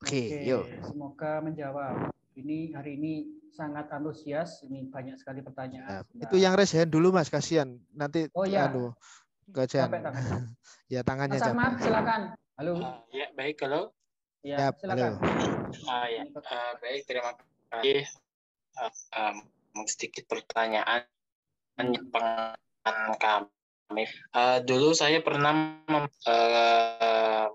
Oke, yuk. Semoga menjawab. Ini hari ini sangat antusias. Ini banyak sekali pertanyaan. Nah, itu yang raise hand dulu, Mas. Kasihan. Nanti kasihan. Ya, tangannya Mas Ahmad, silakan. Halo. Ya, baik, halo. Ya, silakan. Baik, terima kasih. Sedikit pertanyaan pengalaman kami. Dulu saya pernah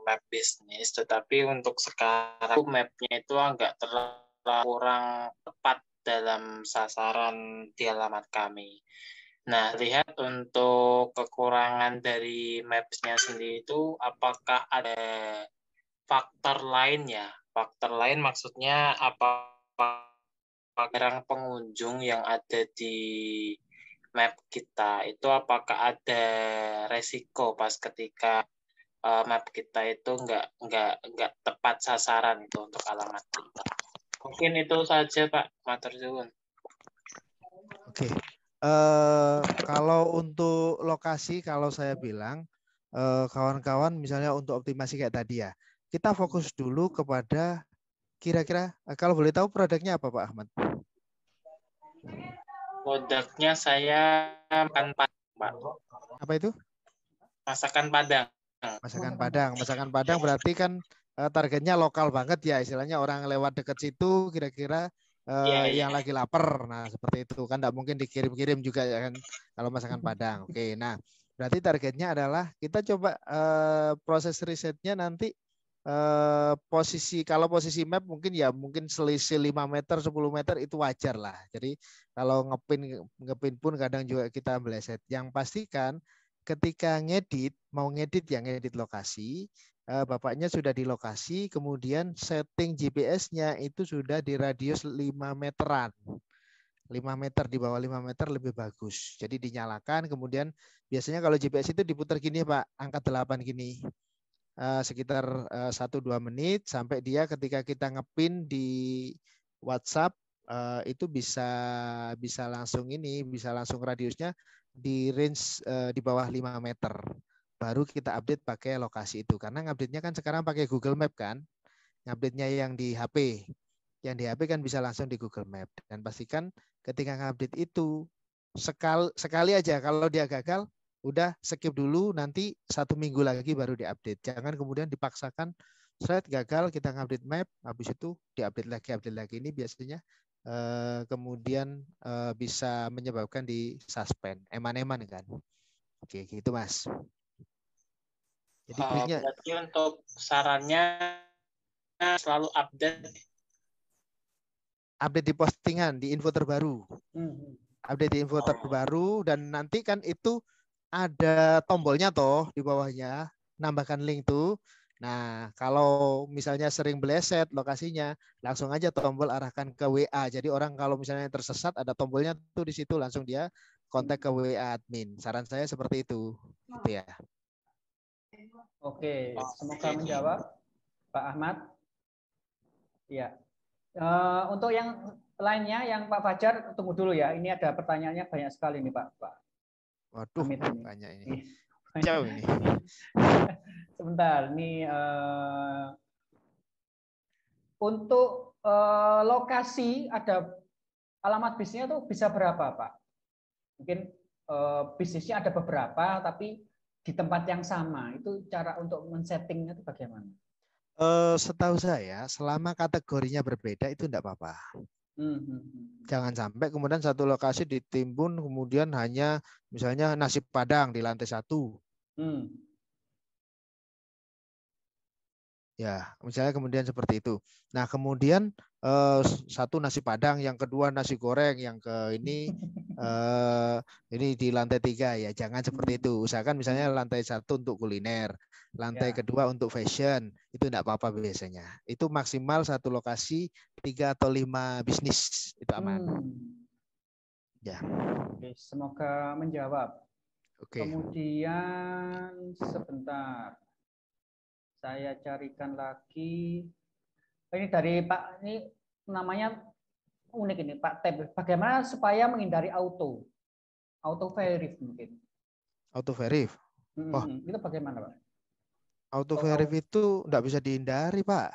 map bisnis, tetapi untuk sekarang mapnya itu agak kurang tepat dalam sasaran di alamat kami. Nah, lihat untuk kekurangan dari mapsnya sendiri itu, apakah ada faktor lainnya? Faktor lain maksudnya apa? Orang pengunjung yang ada di map kita itu apakah ada resiko pas ketika map kita itu nggak tepat sasaran itu untuk alamat kita. Mungkin itu saja, Pak. Matur suwun. Oke, kalau untuk lokasi, kalau saya bilang kawan-kawan misalnya untuk optimasi kayak tadi ya, kita fokus dulu kepada kira-kira kalau boleh tahu produknya apa, Pak Ahmad? Produknya saya makan Padang, Pak. Apa itu? Masakan Padang. Masakan Padang. Masakan Padang berarti kan targetnya lokal banget ya. Istilahnya orang lewat dekat situ kira-kira yang lagi lapar. Nah, seperti itu. Kan tidak mungkin dikirim-kirim juga ya kan kalau masakan Padang. Oke, nah berarti targetnya adalah kita coba proses risetnya nanti posisi, kalau posisi map mungkin ya mungkin selisih 5 meter 10 meter itu wajar lah. Jadi kalau ngepin pun kadang juga kita meleset. Yang pastikan ketika ngedit, mau ngedit ya ngedit lokasi, bapaknya sudah di lokasi, kemudian setting GPS-nya itu sudah di radius 5 meteran. 5 meter, di bawah 5 meter lebih bagus. Jadi dinyalakan, kemudian biasanya kalau GPS itu diputar gini, Pak, angka 8 gini. Sekitar 1-2 menit sampai dia ketika kita ngepin di WhatsApp itu bisa langsung ini, bisa langsung radiusnya di range di bawah 5 meter. Baru kita update pakai lokasi itu. Karena ngupdate-nya kan sekarang pakai Google Map kan. Ngupdate-nya yang di HP. Yang di HP kan bisa langsung di Google Map. Dan pastikan ketika ngupdate itu sekali aja, kalau dia gagal udah skip dulu, nanti 1 minggu lagi baru diupdate. Jangan kemudian dipaksakan, slide gagal kita ngupdate map, habis itu diupdate lagi. Ini biasanya kemudian bisa menyebabkan di suspend, eman-eman kan. Oke, gitu, Mas. Jadi berarti untuk sarannya selalu update di postingan, di info terbaru. Update di info terbaru, dan nanti kan itu ada tombolnya toh di bawahnya, nambahkan link tuh. Nah, kalau misalnya sering beleset lokasinya, langsung aja tombol arahkan ke WA. Jadi orang kalau misalnya tersesat ada tombolnya tuh di situ, langsung dia kontak ke WA admin. Saran saya seperti itu, gitu ya. Oke, semoga menjawab, Pak Ahmad. Ya, untuk yang lainnya, yang Pak Fajar tunggu dulu ya. Ini ada pertanyaannya banyak sekali nih, Pak. Waduh, banyak ini. Jauh ini. Sebentar, ini untuk lokasi ada alamat bisnisnya tuh bisa berapa, Pak? Mungkin bisnisnya ada beberapa, tapi di tempat yang sama. Itu cara untuk men-settingnya itu bagaimana? Setahu saya, selama kategorinya berbeda itu tidak apa-apa. Jangan sampai kemudian satu lokasi ditimbun kemudian hanya misalnya nasi Padang di lantai 1. Ya, misalnya kemudian seperti itu. Nah, kemudian satu nasi Padang, yang kedua nasi goreng, yang ke ini di lantai 3 ya. Jangan seperti itu. Usahakan misalnya lantai 1 untuk kuliner, lantai kedua untuk fashion. Itu enggak apa-apa biasanya. Itu maksimal satu lokasi 3 atau 5 bisnis itu aman. Ya. Oke, semoga menjawab. Oke. Kemudian sebentar. Saya carikan lagi. Ini dari Pak, ini namanya unik ini, Pak Teb. Bagaimana supaya menghindari auto verif mungkin? Auto verif? Oh, itu bagaimana, Pak? Auto verif itu enggak bisa dihindari, Pak.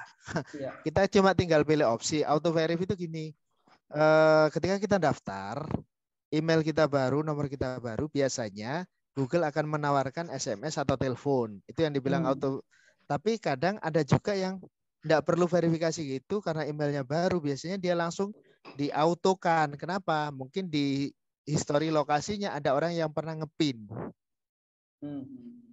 Iya. Kita cuma tinggal pilih opsi. Auto verif itu gini. Ketika kita daftar, email kita baru, nomor kita baru, biasanya Google akan menawarkan SMS atau telepon. Itu yang dibilang auto. Tapi kadang ada juga yang tidak perlu verifikasi gitu karena emailnya baru. Biasanya dia langsung diautokan. Kenapa? Mungkin di histori lokasinya ada orang yang pernah ngepin.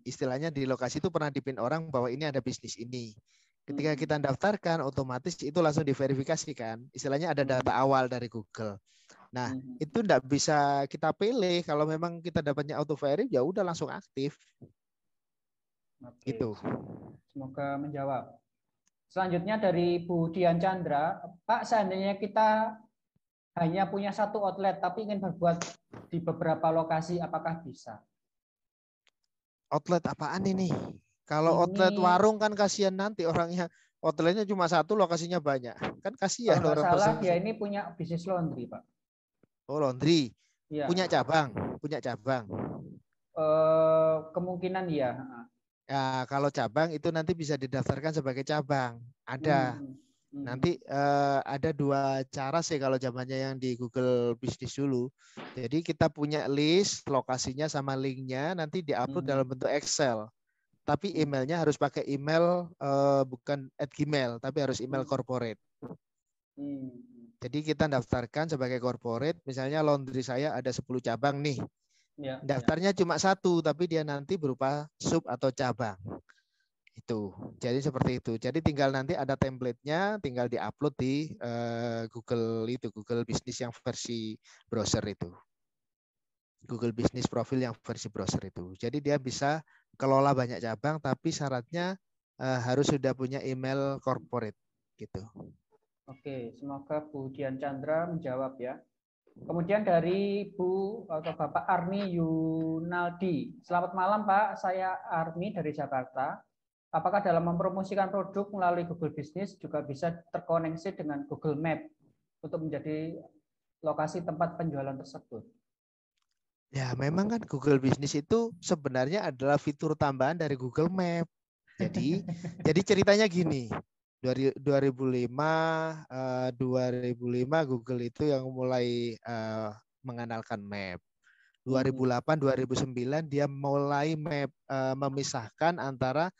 Istilahnya di lokasi itu pernah dipin orang bahwa ini ada bisnis ini. Ketika kita daftarkan, otomatis itu langsung diverifikasikan. Istilahnya ada data awal dari Google. Nah, itu tidak bisa kita pilih. Kalau memang kita dapatnya auto-verif, ya udah langsung aktif. Oke. Itu. Semoga menjawab. Selanjutnya dari Bu Dian Chandra, Pak, seandainya kita hanya punya satu outlet tapi ingin berbuat di beberapa lokasi, apakah bisa? Outlet apaan ini? Kalau outlet warung kan kasihan nanti orangnya outletnya cuma satu, lokasinya banyak, kan kasihan orang. Kalau salah ya ini punya bisnis laundry, Pak. Oh, laundry. Ya. Punya cabang, kemungkinan ya. Ya, kalau cabang itu nanti bisa didaftarkan sebagai cabang. Ada nanti ada 2 cara sih kalau zamannya yang di Google Bisnis dulu. Jadi kita punya list lokasinya sama linknya, nanti diupload dalam bentuk Excel. Tapi emailnya harus pakai email bukan @gmail, tapi harus email corporate. Jadi kita daftarkan sebagai corporate. Misalnya laundry saya ada 10 cabang nih. Ya, daftarnya cuma 1, tapi dia nanti berupa sub atau cabang. Itu. Jadi seperti itu. Jadi tinggal nanti ada template-nya, tinggal diupload di Google itu, Google Bisnis yang versi browser itu. Google Bisnis Profil yang versi browser itu. Jadi dia bisa kelola banyak cabang, tapi syaratnya harus sudah punya email corporate gitu. Oke, semoga Bu Dian Chandra menjawab ya. Kemudian dari Bu atau Bapak Armi Yunaldi. Selamat malam, Pak. Saya Armi dari Jakarta. Apakah dalam mempromosikan produk melalui Google Bisnis juga bisa terkoneksi dengan Google Map untuk menjadi lokasi tempat penjualan tersebut? Ya, memang kan Google Bisnis itu sebenarnya adalah fitur tambahan dari Google Map. Jadi, jadi ceritanya gini. 2005 Google itu yang mulai mengenalkan map. 2008 2009 dia mulai map memisahkan antara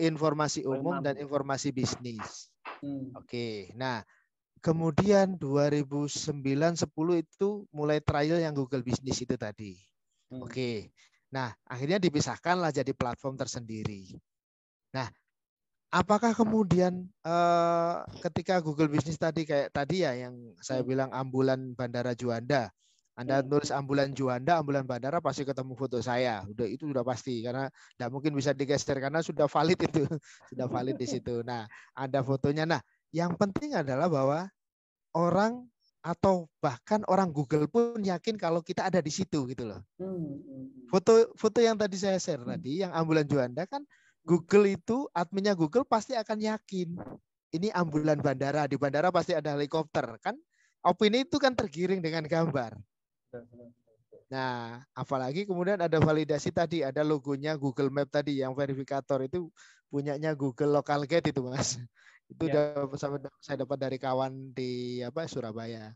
informasi umum dan informasi bisnis. Oke. Nah, kemudian 2009-10 itu mulai trial yang Google Bisnis itu tadi. Oke. Nah, akhirnya dipisahkanlah jadi platform tersendiri. Nah, apakah kemudian ketika Google Bisnis tadi kayak tadi ya yang saya bilang ambulan Bandara Juanda, Anda tulis ambulan Juanda, ambulan Bandara pasti ketemu foto saya. Udah itu sudah pasti karena tidak mungkin bisa digeser karena sudah valid itu, sudah valid di situ. Nah, ada fotonya. Nah, yang penting adalah bahwa orang atau bahkan orang Google pun yakin kalau kita ada di situ gitu loh. Foto yang tadi saya share tadi, yang ambulan Juanda kan. Google itu, adminnya Google pasti akan yakin. Ini ambulan bandara, di bandara pasti ada helikopter. Kan opini itu kan tergiring dengan gambar. Nah, apalagi kemudian ada validasi tadi, ada logonya Google Map tadi, yang verifikator itu punyanya Google Local Guide itu, Mas. Itu ya. Saya dapat dari kawan di Surabaya.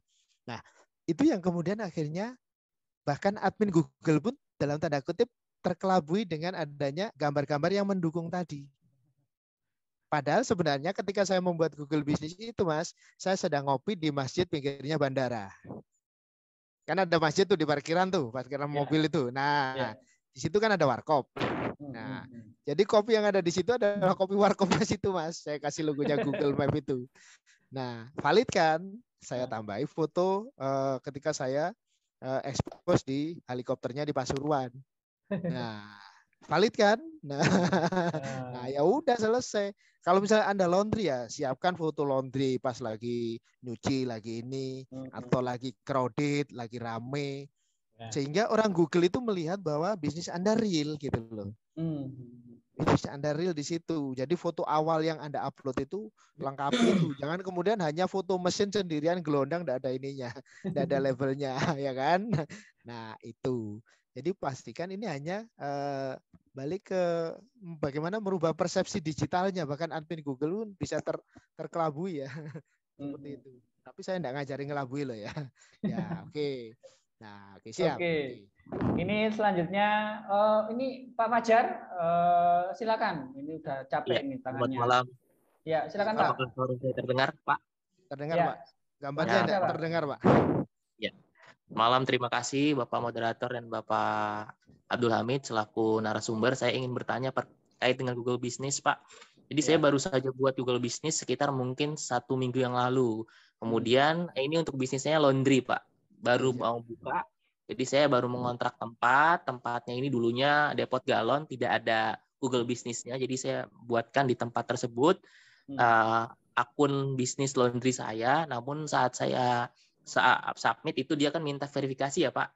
Nah, itu yang kemudian akhirnya, bahkan admin Google pun dalam tanda kutip, terkelabui dengan adanya gambar-gambar yang mendukung tadi. Padahal sebenarnya ketika saya membuat Google Bisnis itu, Mas, saya sedang ngopi di masjid pinggirnya bandara. Kan ada masjid tuh di parkiran tuh, parkiran mobil itu. Nah, di situ kan ada warkop. Nah, jadi kopi yang ada di situ adalah kopi warkopnya situ, Mas. Saya kasih logonya Google Map itu. Nah, valid kan? Saya tambahi foto ketika saya expose di helikopternya di Pasuruan. Nah, valid kan? Nah, nah ya udah selesai. Kalau misalnya Anda laundry ya, siapkan foto laundry pas lagi nyuci, lagi ini, atau lagi crowded, lagi rame. Sehingga orang Google itu melihat bahwa bisnis Anda real gitu loh. Bisnis Anda real di situ. Jadi foto awal yang Anda upload itu lengkap itu. Jangan kemudian hanya foto mesin sendirian gelondang, tidak ada ininya, tidak ada labelnya, ya kan? Nah, itu. Jadi pastikan ini hanya balik ke bagaimana merubah persepsi digitalnya. Bahkan admin Google pun bisa terkelabui ya. Seperti itu. Tapi saya tidak ngajarin ngelabui loh ya. Ya, oke. Nah, oke, siap. Oke. Ini selanjutnya, ini Pak Fajar, silakan. Ini udah capek nih tangannya. Malam. Ya, silakan Pak. Terdengar, Pak? Terdengar, Pak. Gambarnya tidak terdengar, Pak. Ya. Malam, terima kasih Bapak Moderator dan Bapak Abdul Hamid selaku narasumber. Saya ingin bertanya terkait dengan Google Bisnis, Pak. Jadi saya baru saja buat Google Bisnis sekitar mungkin 1 minggu yang lalu. Kemudian ini untuk bisnisnya laundry, Pak. Baru mau buka. Jadi saya baru mengontrak tempat. Tempatnya ini dulunya depot galon, tidak ada Google Bisnisnya. Jadi saya buatkan di tempat tersebut akun bisnis laundry saya. Namun saat saya submit itu dia kan minta verifikasi ya Pak,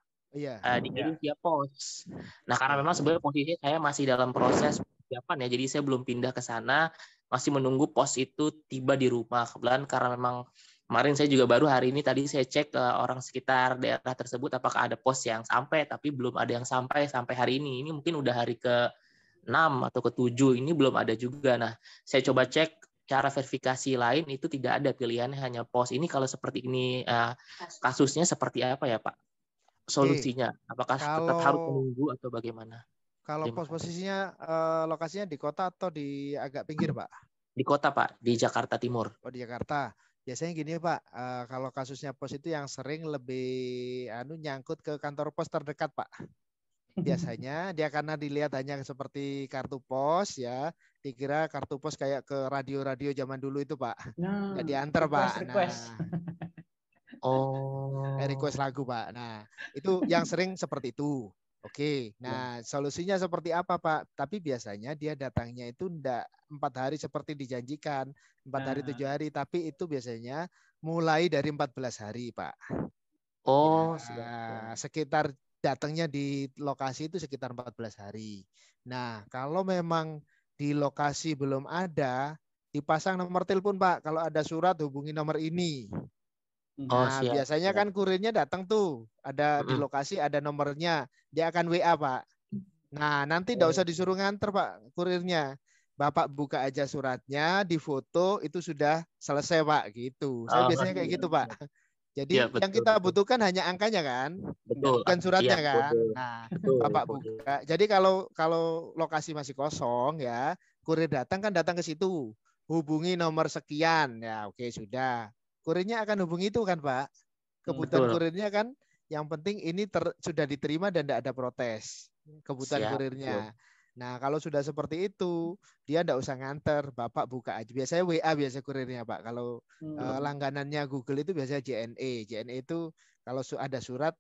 dikirim via pos. Nah karena memang sebenarnya posisinya saya masih dalam proses persiapan ya, jadi saya belum pindah ke sana, masih menunggu pos itu tiba di rumah. Kebetulan karena memang kemarin saya juga baru hari ini tadi saya cek ke orang sekitar daerah tersebut apakah ada pos yang sampai, tapi belum ada yang sampai sampai hari ini. Ini mungkin udah hari ke-6 atau ke-7 ini belum ada juga. Nah saya coba cek cara verifikasi lain itu tidak ada pilihannya, hanya pos. Ini kalau seperti ini kasusnya seperti apa ya Pak? Solusinya apakah tetap harus menunggu atau bagaimana? Kalau pos posisinya lokasinya di kota atau di agak pinggir Pak? Di kota Pak, di Jakarta Timur. Oh di Jakarta. Biasanya gini Pak, kalau kasusnya pos itu yang sering lebih nyangkut ke kantor pos terdekat Pak. Biasanya dia karena dilihat hanya seperti kartu pos ya, dikira kartu pos kayak ke radio-radio zaman dulu itu Pak. Nah, ya, diantar Pak. Nah, request lagu Pak. Nah itu yang sering seperti itu. Oke. Nah solusinya seperti apa Pak? Tapi biasanya dia datangnya itu enggak 4 hari seperti dijanjikan, 4 hari 7 hari. Tapi itu biasanya mulai dari 14 hari Pak. Oh. Ya, sekitar datangnya di lokasi itu sekitar 14 hari. Nah, kalau memang di lokasi belum ada, dipasang nomor telepon, Pak. Kalau ada surat, hubungi nomor ini. Nah, biasanya kan kurirnya datang tuh. Ada di lokasi, ada nomornya. Dia akan WA, Pak. Nah, nanti tidak usah disuruh nganter, Pak, kurirnya. Bapak buka aja suratnya, difoto, itu sudah selesai, Pak. Gitu. Saya biasanya kayak gitu, Pak. Jadi ya, betul, yang kita butuhkan hanya angkanya kan, bukan suratnya ya, kan. Betul. Nah, Bapak buka. Jadi kalau lokasi masih kosong ya, kurir datang kan datang ke situ, hubungi nomor sekian ya, oke sudah. Kurirnya akan hubungi itu kan Pak. Kebutuhan kurirnya kan, yang penting ini sudah diterima dan tidak ada protes. Kebutuhan kurirnya. Betul. Nah kalau sudah seperti itu dia tidak usah nganter, Bapak buka aja. Biasanya WA biasa kurirnya Pak. Kalau langganannya Google itu biasanya JNE. JNE itu kalau ada surat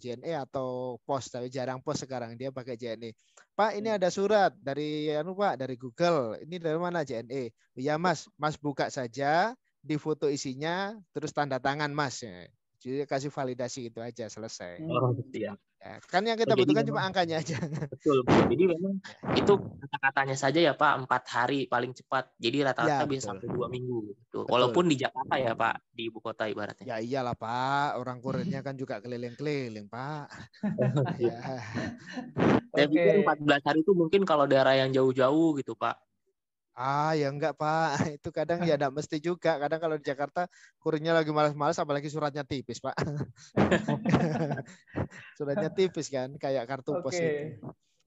JNE atau pos, tapi jarang pos sekarang dia pakai JNE. Pak ini ada surat dari Pak dari Google. Ini dari mana JNE? Ya Mas buka saja, difoto isinya, terus tanda tangan Mas. Jadi kasih validasi itu aja selesai. Oh iya. Ya, kan yang kita butuhkan cuma angkanya aja. Betul. Jadi memang itu kata-katanya saja ya Pak, 4 hari paling cepat. Jadi rata-rata bisa sampai 2 minggu. Betul. Walaupun di Jakarta ya Pak, di ibu kota ibaratnya. Ya iyalah Pak, orang kurirnya kan juga keliling-keliling Pak. Saya pikir 14 hari itu mungkin kalau daerah yang jauh-jauh gitu Pak. Ah ya enggak Pak, itu kadang ya enggak mesti juga. Kadang kalau di Jakarta kurirnya lagi malas-malas, apalagi suratnya tipis Pak. Suratnya tipis kan, kayak kartu pos itu.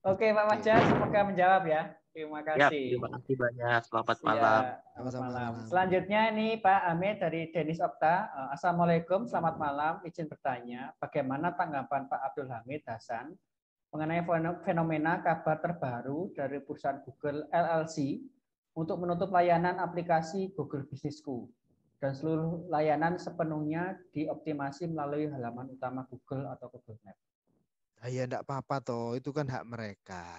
Oke, Pak Fajar, semoga menjawab ya. Terima kasih. Ya, terima kasih banyak. Selamat malam. Selamat malam. Selanjutnya ini Pak Hamid dari Denis Okta. Assalamualaikum, selamat malam. Izin bertanya, bagaimana tanggapan Pak Abdul Hamid Hasan mengenai fenomena kabar terbaru dari perusahaan Google LLC untuk menutup layanan aplikasi Google Bisnisku dan seluruh layanan sepenuhnya dioptimasi melalui halaman utama Google atau Google Map? Ya, enggak apa-apa toh, itu kan hak mereka.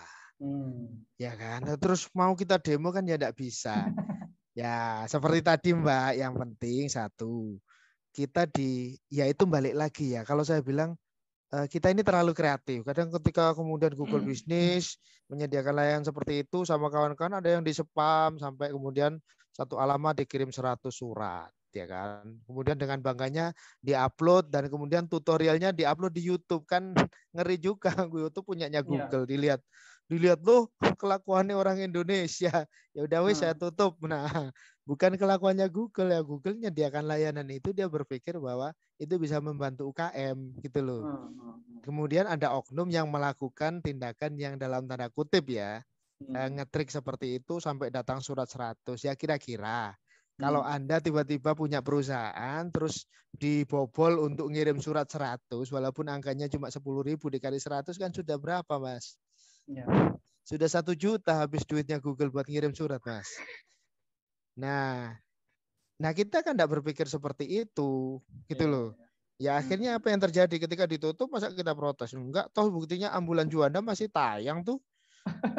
Ya kan, terus mau kita demo kan ya tidak bisa. Ya seperti tadi Mbak, yang penting satu kita yaitu balik lagi ya. Kalau saya bilang kita ini terlalu kreatif. Kadang ketika kemudian Google Bisnis menyediakan layanan seperti itu sama kawan-kawan, ada yang di spam sampai kemudian satu alamat dikirim 100 surat, ya kan. Kemudian dengan bangganya diupload dan kemudian tutorialnya diupload di YouTube, kan ngeri juga. YouTube punyanya Google, ya. Dilihat loh kelakuannya orang Indonesia. Ya udah wes, saya tutup. Nah, bukan kelakuannya Google ya. Google menyediakan layanan itu, dia berpikir bahwa itu bisa membantu UKM gitu loh. Kemudian ada oknum yang melakukan tindakan yang dalam tanda kutip ya, ngetrik seperti itu sampai datang surat 100 ya kira-kira. Kalau Anda tiba-tiba punya perusahaan terus dibobol untuk ngirim surat 100 walaupun angkanya cuma 10.000 dikali 100 kan sudah berapa, Mas? Ya. Sudah 1 juta habis duitnya Google buat ngirim surat, Mas. Nah kita kan tidak berpikir seperti itu, gitu loh. Ya akhirnya apa yang terjadi ketika ditutup? Masa kita protes? Enggak, toh buktinya ambulan Juanda masih tayang tuh,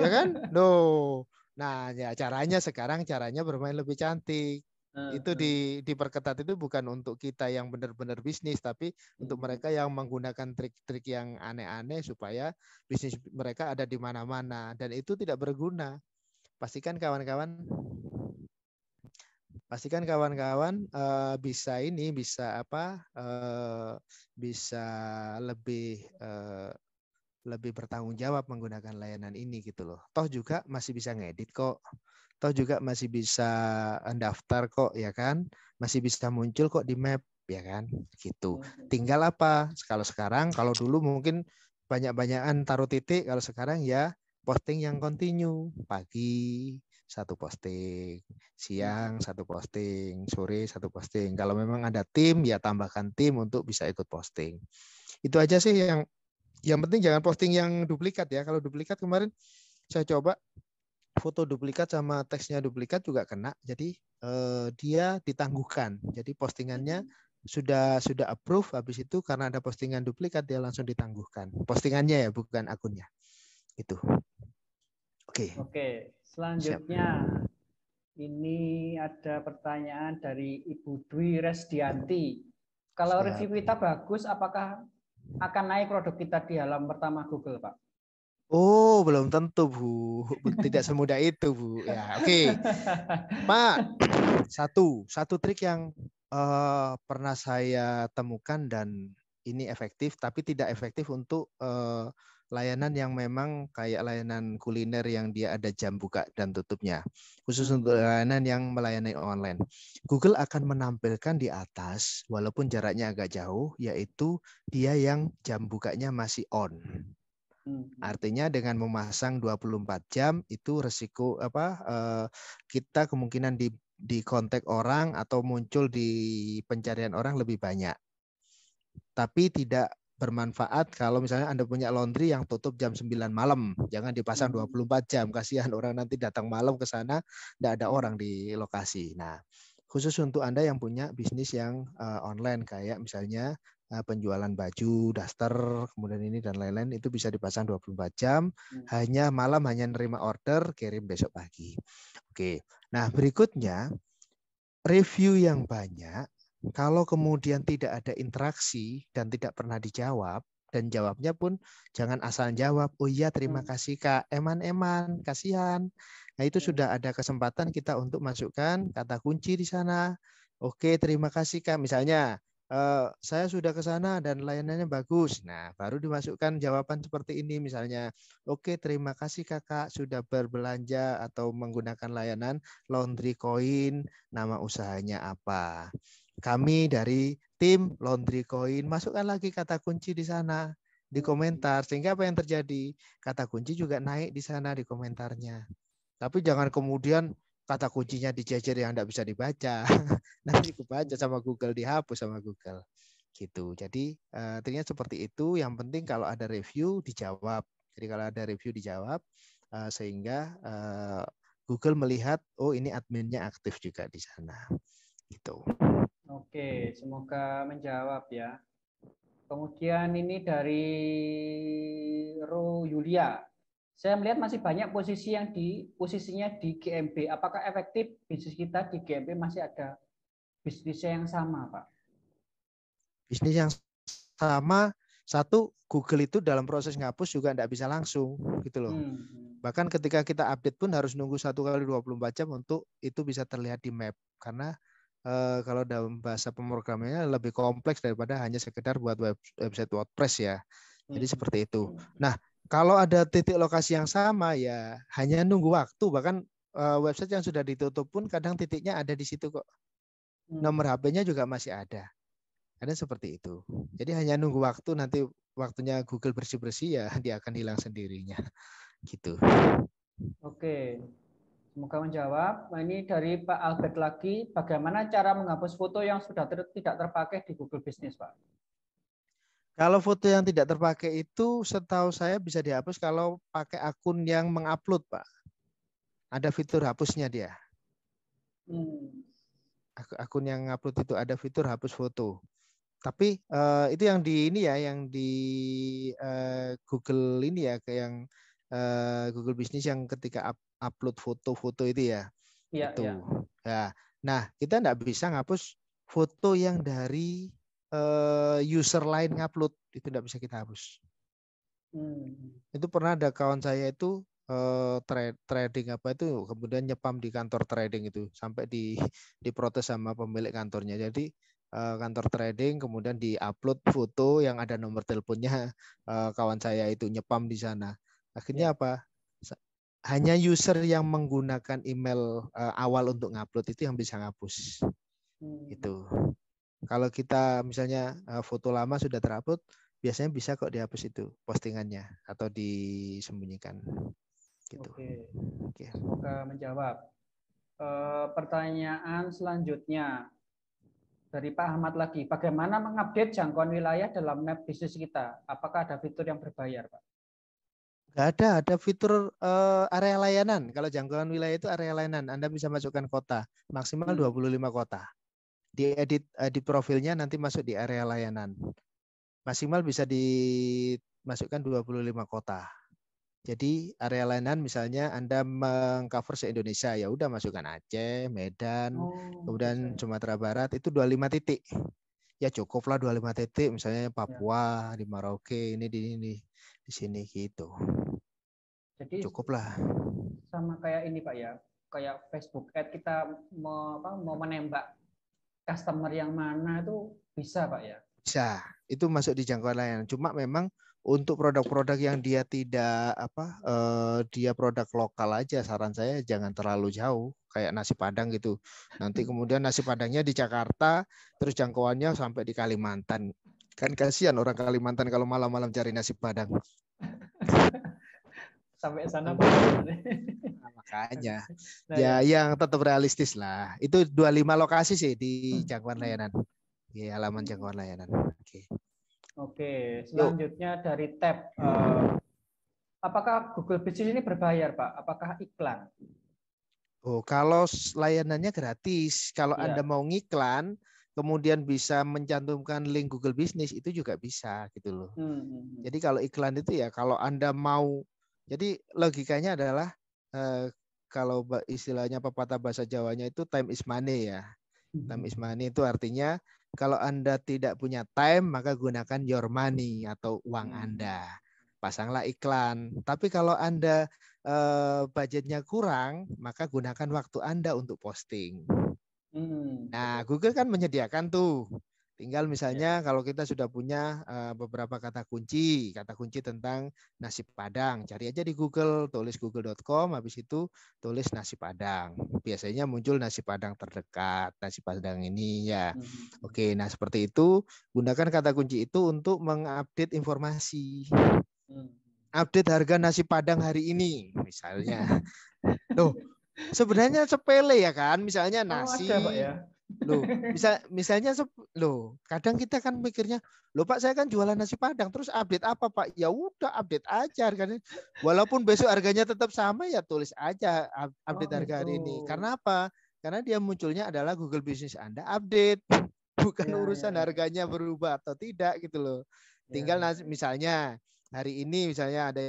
ya kan? Loh. Nah, ya caranya sekarang bermain lebih cantik. Itu diperketat itu bukan untuk kita yang benar-benar bisnis, tapi untuk mereka yang menggunakan trik-trik yang aneh-aneh supaya bisnis mereka ada di mana-mana, dan itu tidak berguna. Pastikan kawan-kawan bisa lebih bertanggung jawab menggunakan layanan ini gitu loh. Toh juga masih bisa ngedit kok. Toh juga masih bisa daftar kok, ya kan? Masih bisa muncul kok di map, ya kan? Gitu. Tinggal apa? Kalau sekarang, kalau dulu mungkin banyak-banyakan taruh titik, kalau sekarang ya posting yang kontinu. Pagi 1 posting, siang 1 posting, sore 1 posting. Kalau memang ada tim, ya tambahkan tim untuk bisa ikut posting. Itu aja sih yang penting jangan posting yang duplikat ya. Kalau duplikat kemarin saya coba foto duplikat sama teksnya duplikat juga kena, jadi dia ditangguhkan. Jadi postingannya sudah approve, habis itu karena ada postingan duplikat dia langsung ditangguhkan postingannya ya, bukan akunnya itu. Oke, selanjutnya ini ada pertanyaan dari Ibu Dwi Resdianti. Kalau review kita bagus, apakah akan naik produk kita di halaman pertama Google, Pak? Oh, belum tentu, Bu. Tidak semudah itu, Bu. Ya, oke. Pak, satu trik yang pernah saya temukan dan ini efektif, tapi tidak efektif untuk layanan yang memang kayak layanan kuliner yang dia ada jam buka dan tutupnya. Khusus untuk layanan yang melayani online. Google akan menampilkan di atas, walaupun jaraknya agak jauh, yaitu dia yang jam bukanya masih on. Artinya dengan memasang 24 jam itu resiko kita kemungkinan di kontak orang atau muncul di pencarian orang lebih banyak. Tapi tidak bermanfaat kalau misalnya Anda punya laundry yang tutup jam 9 malam. Jangan dipasang 24 jam. Kasihan orang nanti datang malam ke sana tidak ada orang di lokasi. Nah, khusus untuk Anda yang punya bisnis yang online kayak misalnya penjualan baju, daster, kemudian ini dan lain-lain, itu bisa dipasang 24 jam, hanya malam hanya nerima order, kirim besok pagi. Oke. Nah, berikutnya review yang banyak, kalau kemudian tidak ada interaksi dan tidak pernah dijawab, dan jawabnya pun jangan asal jawab, oh iya terima kasih Kak, eman-eman, kasihan. Nah, itu sudah ada kesempatan kita untuk masukkan kata kunci di sana. Oke, terima kasih Kak. Misalnya saya sudah ke sana dan layanannya bagus. Nah, baru dimasukkan jawaban seperti ini misalnya. Oke, terima kasih Kakak sudah berbelanja atau menggunakan layanan Laundry Coin. Nama usahanya apa? Kami dari tim Laundry Coin. Masukkan lagi kata kunci di sana. di komentar, sehingga apa yang terjadi? Kata kunci juga naik di sana di komentarnya. Tapi jangan kemudian kata kuncinya dijajar yang tidak bisa dibaca. Nanti kebaca sama Google, dihapus sama Google. Gitu. Jadi artinya seperti itu. Yang penting kalau ada review dijawab. Jadi kalau ada review dijawab sehingga Google melihat, oh ini adminnya aktif juga di sana. Gitu. Oke, semoga menjawab ya. Kemudian ini dari Ro Yulia. Saya melihat masih banyak posisi yang posisinya di GMB. Apakah efektif bisnis kita di GMB masih ada bisnisnya yang sama, Pak? Bisnis yang sama, satu, Google itu dalam proses ngapus juga tidak bisa langsung, gitu loh. Bahkan ketika kita update pun harus nunggu 1 kali 24 jam untuk itu bisa terlihat di map. Karena kalau dalam bahasa pemrogramannya lebih kompleks daripada hanya sekedar buat website WordPress ya. Jadi seperti itu. Nah, kalau ada titik lokasi yang sama ya hanya nunggu waktu, bahkan website yang sudah ditutup pun kadang titiknya ada di situ kok. Nomor HP-nya juga masih ada. Ada seperti itu. Jadi hanya nunggu waktu, nanti waktunya Google bersih-bersih ya dia akan hilang sendirinya. Gitu. Oke. Semoga menjawab. Nah, ini dari Pak Albert lagi, bagaimana cara menghapus foto yang sudah tidak terpakai di Google Bisnis, Pak? Kalau foto yang tidak terpakai itu setahu saya bisa dihapus kalau pakai akun yang mengupload, Pak. Ada fitur hapusnya dia. Akun yang mengupload itu ada fitur hapus foto. Tapi itu yang di ini ya, yang di Google ini ya, yang Google Bisnis yang ketika upload foto-foto itu ya. Iya. Ya. Nah, kita nggak bisa ngapus foto yang dari user lain ngupload, itu tidak bisa kita hapus. Itu pernah ada kawan saya itu trading apa itu, kemudian nyepam di kantor trading itu sampai diprotes sama pemilik kantornya. Jadi kantor trading kemudian diupload foto yang ada nomor teleponnya kawan saya itu, nyepam di sana. Akhirnya apa? Hanya user yang menggunakan email awal untuk ngupload itu yang bisa ngapus. Itu. Kalau kita misalnya foto lama sudah terupload, biasanya bisa kok dihapus itu postingannya atau disembunyikan. Gitu. Oke. Semoga menjawab. Pertanyaan selanjutnya dari Pak Ahmad lagi. Bagaimana mengupdate jangkauan wilayah dalam map bisnis kita? Apakah ada fitur yang berbayar, Pak? Nggak ada. Ada fitur area layanan. Kalau jangkauan wilayah itu area layanan. Anda bisa masukkan kota. Maksimal 25 kota. Diedit di profilnya nanti masuk di area layanan. Maksimal bisa dimasukkan 25 kota. Jadi area layanan misalnya Anda mengcover se-Indonesia, ya udah masukkan Aceh, Medan, kemudian Sumatera Barat, itu 25 titik. Ya cukuplah 25 titik, misalnya Papua, di Merauke, ini di sini gitu. Jadi cukuplah. Sama kayak ini Pak ya, kayak Facebook Ad kita mau menembak customer yang mana itu bisa Pak ya? Bisa, itu masuk di jangkauan layanan. Cuma memang untuk produk-produk yang dia tidak dia produk lokal aja, saran saya jangan terlalu jauh kayak nasi padang gitu. Nanti kemudian nasi padangnya di Jakarta, terus jangkauannya sampai di Kalimantan. Kan kasihan orang Kalimantan kalau malam-malam cari nasi padang. Sampai sana makanya ya yang tetap realistis lah, itu 25 lokasi sih di jangkauan layanan, di halaman jangkauan layanan. Oke. Selanjutnya dari tab, apakah Google Bisnis ini berbayar Pak, apakah iklan? Oh, kalau layanannya gratis. Kalau Anda mau ngiklan kemudian bisa mencantumkan link Google Bisnis, itu juga bisa gitu loh. Jadi kalau iklan itu ya kalau Anda mau. Jadi logikanya adalah kalau istilahnya pepatah bahasa Jawanya itu time is money ya. Time is money itu artinya kalau Anda tidak punya time maka gunakan your money atau uang Anda. Pasanglah iklan. Tapi kalau Anda budgetnya kurang maka gunakan waktu Anda untuk posting. Nah Google kan menyediakan tuh. Tinggal misalnya kalau kita sudah punya beberapa kata kunci tentang nasi Padang, cari aja di Google, tulis google.com, habis itu tulis nasi Padang. Biasanya muncul nasi Padang terdekat, nasi Padang ini ya. Oke, nah seperti itu, gunakan kata kunci itu untuk mengupdate informasi. Update harga nasi Padang hari ini, misalnya. Loh, sebenarnya sepele ya kan, misalnya nasi. Oh, ada, Pak, ya. Loh, misalnya loh, kadang kita kan mikirnya, loh Pak, saya kan jualan nasi Padang, terus update apa Pak? Ya udah update aja harganya. Walaupun besok harganya tetap sama, ya tulis aja update harga hari ini. Karena apa? Karena dia munculnya adalah Google Bisnis Anda update, bukan urusan harganya berubah atau tidak gitu loh. Tinggal misalnya hari ini misalnya ada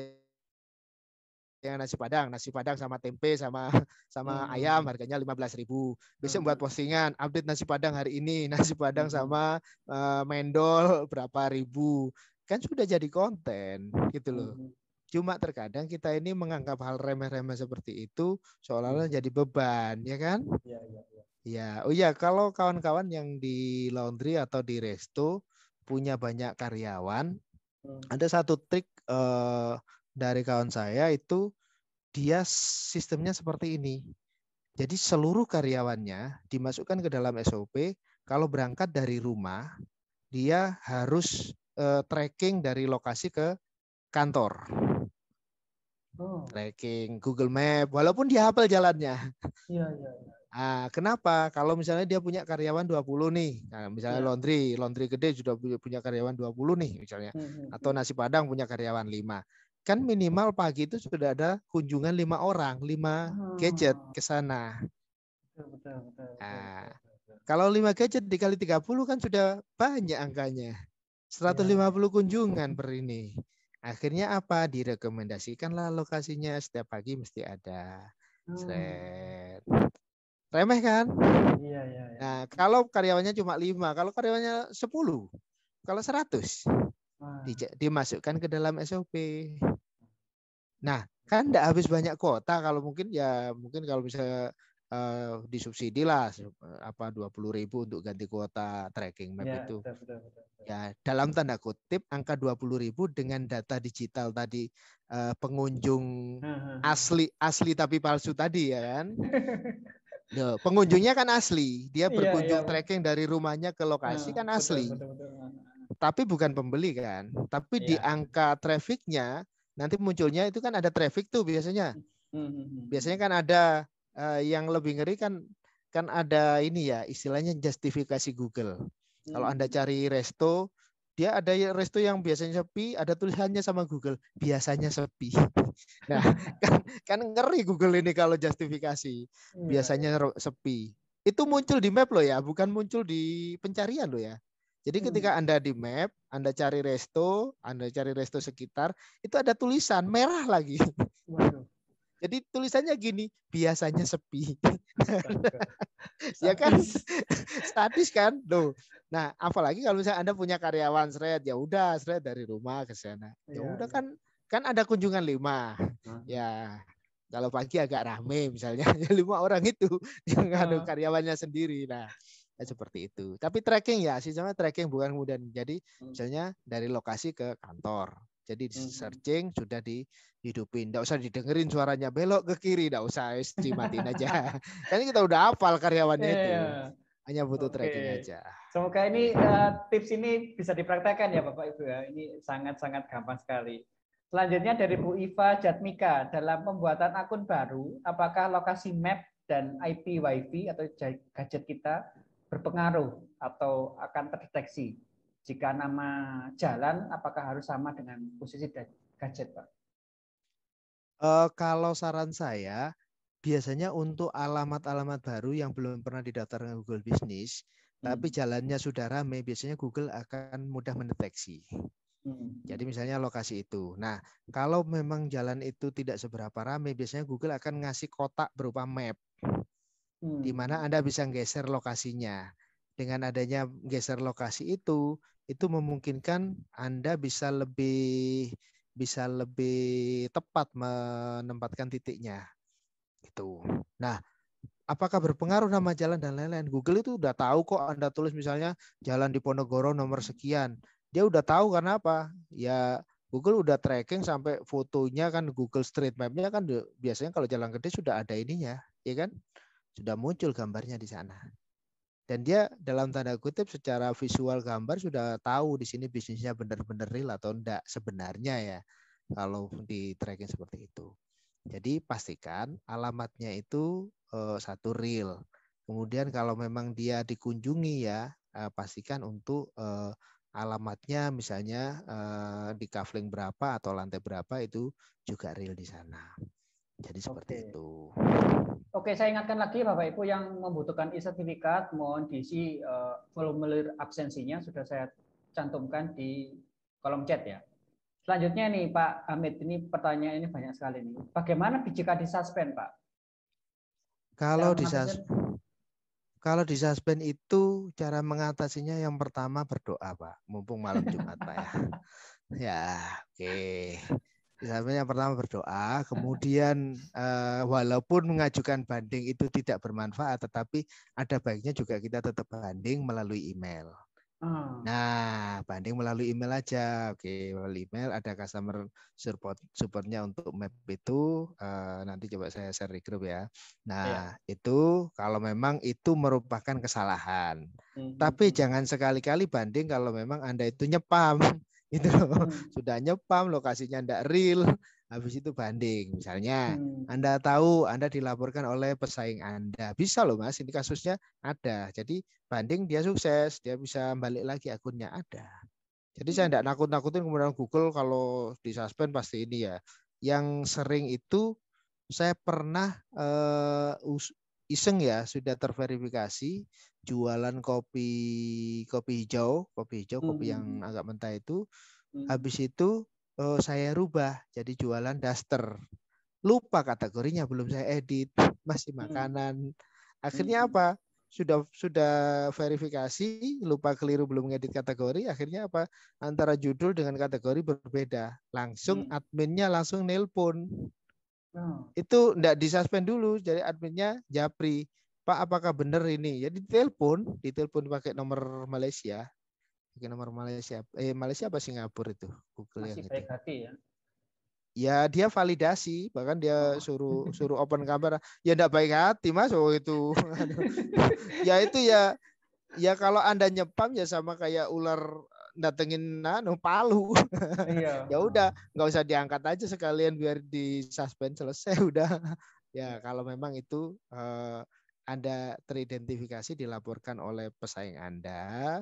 yang nasi padang sama tempe sama ayam harganya 15.000. Besok buat postingan update nasi Padang hari ini, nasi Padang sama mendol berapa ribu. Kan sudah jadi konten gitu loh. Cuma terkadang kita ini menganggap hal remeh-remeh seperti itu seolah-olah jadi beban, ya kan? Ya. Oh iya, kalau kawan-kawan yang di laundry atau di resto punya banyak karyawan, ada satu trik dari kawan saya itu, dia sistemnya seperti ini. Jadi seluruh karyawannya dimasukkan ke dalam SOP, kalau berangkat dari rumah, dia harus tracking dari lokasi ke kantor. Tracking Google Map, walaupun dia hafal jalannya. Iya. Ah, kenapa? Kalau misalnya dia punya karyawan 20 nih, nah, misalnya laundry gede sudah punya karyawan 20 nih misalnya, atau nasi Padang punya karyawan 5. Kan minimal pagi itu sudah ada kunjungan 5 orang, 5 gadget ke sana. Nah, kalau 5 gadget dikali 30 kan sudah banyak angkanya. 150 kunjungan per ini. Akhirnya apa? Direkomendasikanlah lokasinya setiap pagi mesti ada. Remeh kan? Iya. Nah, kalau karyawannya cuma 5, kalau karyawannya 10, kalau 100 dimasukkan ke dalam SOP. Nah, kan tidak habis banyak kuota. Kalau mungkin kalau bisa disubsidi lah apa 20.000 untuk ganti kuota tracking map itu. Betul. Ya, dalam tanda kutip angka 20.000 dengan data digital tadi, pengunjung asli tapi palsu tadi ya kan. Loh, pengunjungnya kan asli, dia berkunjung tracking dari rumahnya ke lokasi kan asli. Betul. Tapi bukan pembeli kan, tapi di angka trafficnya nanti munculnya itu kan ada traffic tuh biasanya. Biasanya kan ada yang lebih ngeri kan ada ini ya istilahnya justifikasi Google. Kalau Anda cari resto, dia ada resto yang biasanya sepi, ada tulisannya sama Google biasanya sepi. Nah, kan ngeri Google ini kalau justifikasi biasanya sepi. Itu muncul di map loh ya, bukan muncul di pencarian loh ya. Jadi ketika Anda di map, Anda cari resto sekitar, itu ada tulisan merah lagi. Waduh. Jadi tulisannya gini, biasanya sepi. Ya kan? Statis kan? Loh. Nah, apalagi kalau misalnya Anda punya karyawan ya udah dari rumah ke sana. Ya udah. kan ada kunjungan 5. Ya. Kalau pagi agak rame misalnya 5 orang itu yang ada karyawannya sendiri. Nah, seperti itu. Tapi tracking ya, sistemnya tracking bukan kemudian. Jadi misalnya dari lokasi ke kantor. Jadi searching sudah dihidupin. Nggak usah didengerin suaranya belok ke kiri. Nggak usah, dimatiin aja. Karena kita udah hafal karyawannya itu. Hanya butuh tracking aja. Semoga ini tips ini bisa dipraktekkan ya Bapak Ibu ya. Ini sangat-sangat gampang sekali. Selanjutnya dari Bu Iva Jatmika. Dalam pembuatan akun baru, apakah lokasi map dan IP Wi-Fi atau gadget kita berpengaruh atau akan terdeteksi? Jika nama jalan, apakah harus sama dengan posisi gadget, Pak? Kalau saran saya, biasanya untuk alamat-alamat baru yang belum pernah didaftarkan Google Bisnis, tapi jalannya sudah ramai, biasanya Google akan mudah mendeteksi. Jadi misalnya lokasi itu. Nah, kalau memang jalan itu tidak seberapa ramai, biasanya Google akan ngasih kotak berupa map, di mana Anda bisa geser lokasinya. Dengan adanya geser lokasi itu memungkinkan Anda bisa lebih tepat menempatkan titiknya. Gitu. Nah, apakah berpengaruh nama jalan dan lain-lain. Google itu udah tahu kok, Anda tulis misalnya jalan di Diponegoro nomor sekian. Dia udah tahu karena apa? Ya Google udah tracking sampai fotonya kan, Google Street Map-nya kan biasanya kalau jalan gede sudah ada ininya, ya kan? Sudah muncul gambarnya di sana. Dan dia dalam tanda kutip secara visual gambar sudah tahu di sini bisnisnya benar-benar real atau enggak sebenarnya ya. Kalau di tracking seperti itu. Jadi pastikan alamatnya itu satu real. Kemudian kalau memang dia dikunjungi ya, pastikan untuk alamatnya misalnya di kafling berapa atau lantai berapa itu juga real di sana. Jadi seperti itu. Oke, saya ingatkan lagi Bapak Ibu yang membutuhkan e-sertifikat, mohon diisi formulir absensinya, sudah saya cantumkan di kolom chat ya. Selanjutnya nih Pak Hamid, ini pertanyaan ini banyak sekali nih. Bagaimana jika disuspend, Pak? Kalau disuspend itu cara mengatasinya yang pertama berdoa, Pak. Mumpung malam Jumat, Pak ya. Ya, oke. Disuspend yang pertama berdoa, kemudian walaupun mengajukan banding itu tidak bermanfaat, tetapi ada baiknya juga kita tetap banding melalui email. Nah, banding melalui email aja. Oke, melalui email ada customer supportnya untuk map itu. Nanti coba saya share di grup ya. Nah, itu kalau memang itu merupakan kesalahan. Tapi jangan sekali-kali banding kalau memang Anda itu nyepam. Itu sudah nyepam, lokasinya ndak real. Habis itu banding, misalnya Anda tahu Anda dilaporkan oleh pesaing Anda, bisa loh Mas, ini kasusnya ada. Jadi banding dia sukses, dia bisa balik lagi akunnya ada. Jadi saya tidak nakut-nakutin kemudian Google kalau disuspend pasti ini ya. Yang sering itu saya pernah iseng ya, sudah terverifikasi jualan kopi hijau, kopi yang agak mentah itu. Habis itu saya rubah jadi jualan daster. Lupa kategorinya, belum saya edit, masih makanan. Akhirnya apa? Sudah verifikasi, lupa keliru belum ngedit kategori, akhirnya apa? Antara judul dengan kategori berbeda. Langsung adminnya langsung nelpon. Itu enggak disuspend dulu, jadi adminnya japri, "Pak, apakah benar ini?" Jadi ditelepon pakai nomor Malaysia. Malaysia apa Singapura itu Google masih yang itu. Ya? Ya dia validasi, bahkan dia suruh open kamera. Ya enggak baik hati Mas itu. Ya itu ya kalau Anda nyepam ya sama kayak ular datengin palu. Iya. Ya udah, nggak usah diangkat aja sekalian biar di suspend selesai udah. Ya kalau memang itu Anda teridentifikasi dilaporkan oleh pesaing Anda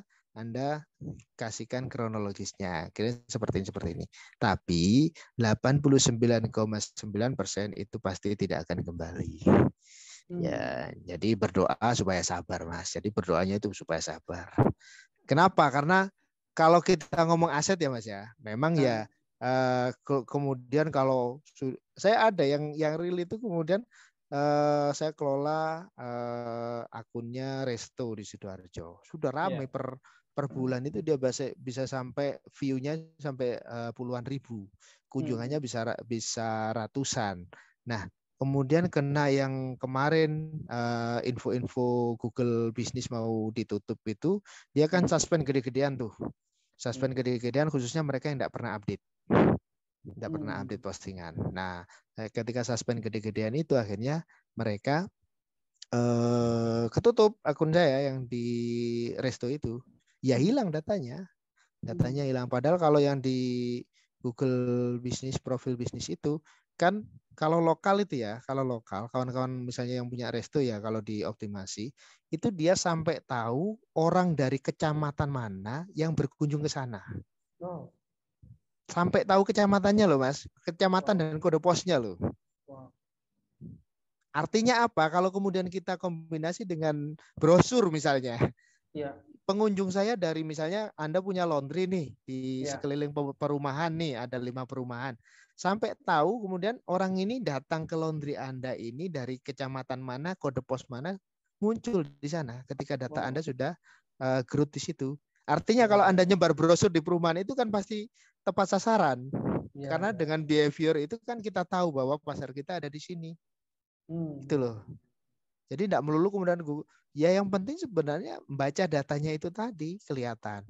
kasihkan kronologisnya. Kira seperti ini. Tapi 89,9% itu pasti tidak akan kembali. Ya, jadi berdoa supaya sabar, Mas. Jadi berdoanya itu supaya sabar. Kenapa? Karena kalau kita ngomong aset ya, Mas ya. Memang ya kemudian kalau saya ada yang real itu kemudian saya kelola akunnya resto di Sidoarjo. Sudah ramai per bulan itu dia bisa sampai view-nya sampai puluhan ribu. Kunjungannya bisa ratusan. Nah, kemudian kena yang kemarin info-info Google Bisnis mau ditutup itu, dia kan suspend gede-gedean tuh. Suspend gede-gedean khususnya mereka yang tidak pernah update. Tidak pernah update postingan. Nah, ketika suspend gede-gedean itu akhirnya mereka ketutup akun saya yang di resto itu. Ya hilang datanya. Datanya hilang. Padahal kalau yang di Google Bisnis Profil Bisnis itu kan kalau lokal itu ya, kalau lokal kawan-kawan misalnya yang punya resto ya kalau dioptimasi, itu dia sampai tahu orang dari kecamatan mana yang berkunjung ke sana. Oh. Sampai tahu kecamatannya loh Mas, kecamatan dan kode posnya loh. Artinya apa? Kalau kemudian kita kombinasi dengan brosur misalnya, pengunjung saya dari misalnya Anda punya laundry nih di sekeliling perumahan nih ada 5 perumahan, sampai tahu kemudian orang ini datang ke laundry Anda ini dari kecamatan mana, kode pos mana, muncul di sana ketika data Anda sudah gerut di situ. Artinya kalau Anda nyebar brosur di perumahan itu kan pasti tepat sasaran. Ya, karena dengan behavior itu kan kita tahu bahwa pasar kita ada di sini. Gitu loh. Jadi tidak melulu kemudian Google. Ya yang penting sebenarnya membaca datanya itu tadi kelihatan.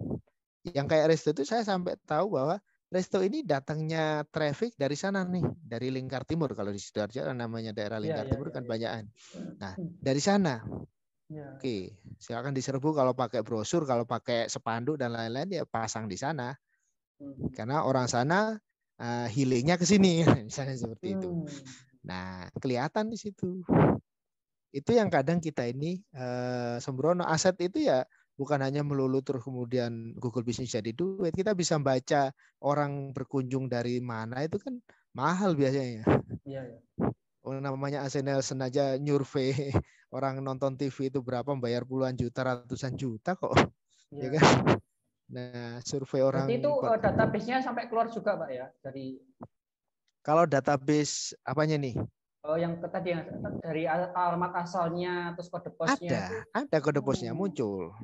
Yang kayak resto itu saya sampai tahu bahwa resto ini datangnya traffic dari sana nih, dari Lingkar Timur. Kalau di Sidoarjo namanya daerah Lingkar Timur kan banyakan. Nah, dari sana. Ya. Oke, silakan diserbu kalau pakai brosur, kalau pakai spanduk dan lain-lain ya pasang di sana. Karena orang sana healingnya ke sini, misalnya seperti itu. Nah, kelihatan di situ. Itu yang kadang kita ini sembrono aset itu ya bukan hanya melulu terus kemudian Google Bisnis jadi duit. Kita bisa baca orang berkunjung dari mana itu kan mahal biasanya. Iya. Ya. Namanya aset Nelson aja nyurvei orang nonton TV itu berapa, membayar puluhan juta, ratusan juta kok. Ya, ya kan? Nah, survei orang. Berarti itu database-nya sampai keluar juga, Pak ya, dari kalau database apanya nih? Oh, yang tadi yang dari alamat asalnya terus kode posnya. Ada kode posnya muncul.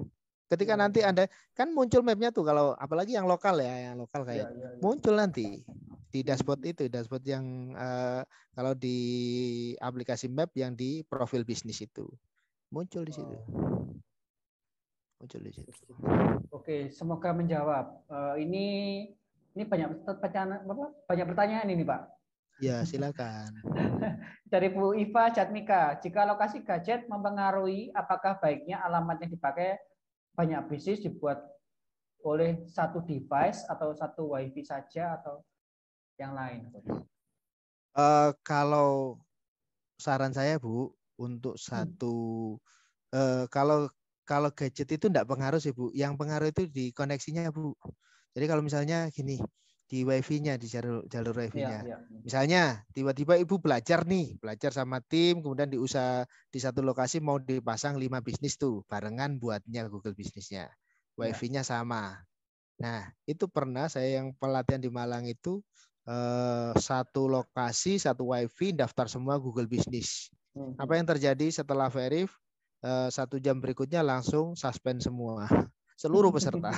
Ketika nanti Anda kan muncul mapnya tuh kalau apalagi yang lokal ya, yang lokal kayak ya. Muncul nanti. Di dashboard itu, dashboard yang kalau di aplikasi map yang di profil bisnis itu muncul di situ. Muncul di situ. Oke, semoga menjawab. Ini banyak pertanyaan ini, Pak. Ya, silakan. Dari Bu Iva Jatmika, jika lokasi gadget mempengaruhi apakah baiknya alamat yang dipakai banyak bisnis dibuat oleh satu device atau satu wifi saja atau yang lain. Kalau saran saya Bu untuk satu kalau gadget itu tidak pengaruh sih Bu. Yang pengaruh itu di koneksinya Bu. Jadi kalau misalnya gini di wifi-nya di jalur wifi-nya. Ya, ya. Misalnya tiba-tiba Ibu belajar sama tim kemudian di satu lokasi mau dipasang 5 bisnis tuh barengan buatnya Google bisnisnya. Wifi-nya sama. Nah, itu pernah saya yang pelatihan di Malang itu satu lokasi, satu wifi, daftar semua Google Bisnis. Apa yang terjadi setelah verif, 1 jam berikutnya langsung suspend semua. Seluruh peserta.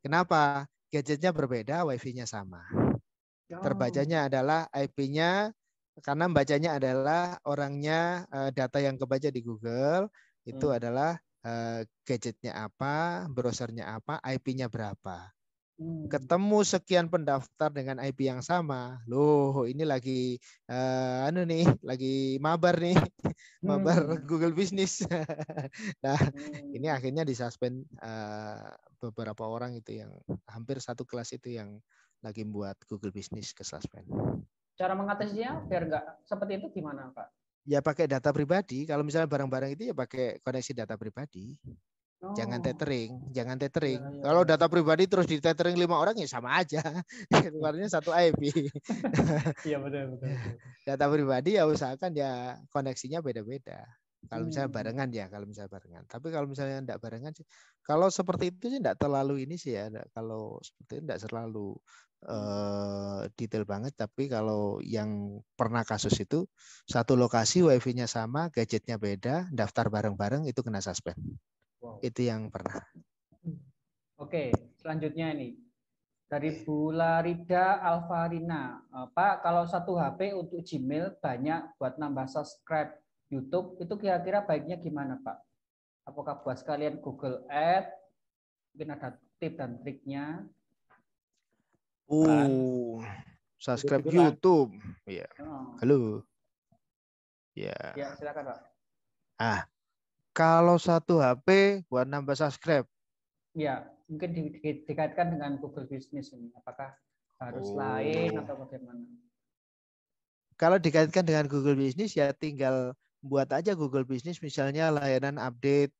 Kenapa? Gadgetnya berbeda, wifi-nya sama. Terbacanya adalah IP-nya, karena bacanya adalah orangnya, data yang kebaca di Google, itu adalah gadgetnya apa, browsernya apa, IP-nya berapa. Ketemu sekian pendaftar dengan IP yang sama, loh ini lagi lagi mabar nih, mabar Google Bisnis. Nah ini akhirnya disuspend beberapa orang itu yang hampir satu kelas itu yang lagi buat Google Bisnis ke suspend. Cara mengatasinya biar nggak seperti itu gimana Pak? Ya pakai data pribadi. Kalau misalnya barang-barang itu ya pakai koneksi data pribadi. Jangan tethering. Ya, ya. Kalau data pribadi terus di tethering 5 orang ya sama aja. Keluarnya satu IP. Iya betul. Data pribadi ya usahakan ya koneksinya beda-beda. Kalau misalnya barengan ya, Tapi kalau misalnya enggak barengan sih, kalau seperti itu sih enggak terlalu ini sih ya. Kalau seperti itu enggak terlalu detail banget, tapi kalau yang pernah kasus itu satu lokasi wifi-nya sama, gadgetnya beda, daftar bareng-bareng itu kena suspend. Wow. Itu yang pernah. Oke, selanjutnya ini dari Bu Larida Alfarina. Pak, kalau satu HP untuk Gmail banyak buat nambah subscribe YouTube, itu kira-kira baiknya gimana Pak? Apakah buat sekalian Google Ads? Mungkin ada tips dan triknya. Subscribe YouTube. Ya. Halo. Ya. Ya, silakan Pak. Kalau satu HP buat nambah subscribe. Ya, mungkin dikaitkan dengan Google Bisnis ini. Apakah harus lain atau bagaimana? Kalau dikaitkan dengan Google Bisnis ya tinggal buat aja Google Bisnis misalnya layanan update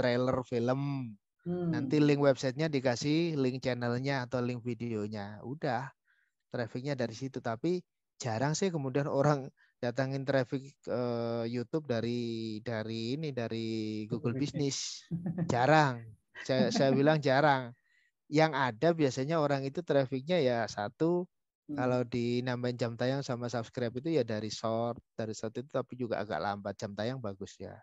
trailer film. Nanti link websitenya dikasih link channelnya atau link videonya. Udah, trafficnya dari situ. Tapi jarang sih kemudian orang datangin traffic YouTube dari Google Bisnis. Jarang. Saya bilang jarang. Yang ada biasanya orang itu trafficnya ya satu kalau dinambahin jam tayang sama subscribe itu ya dari short itu tapi juga agak lambat jam tayang bagus ya.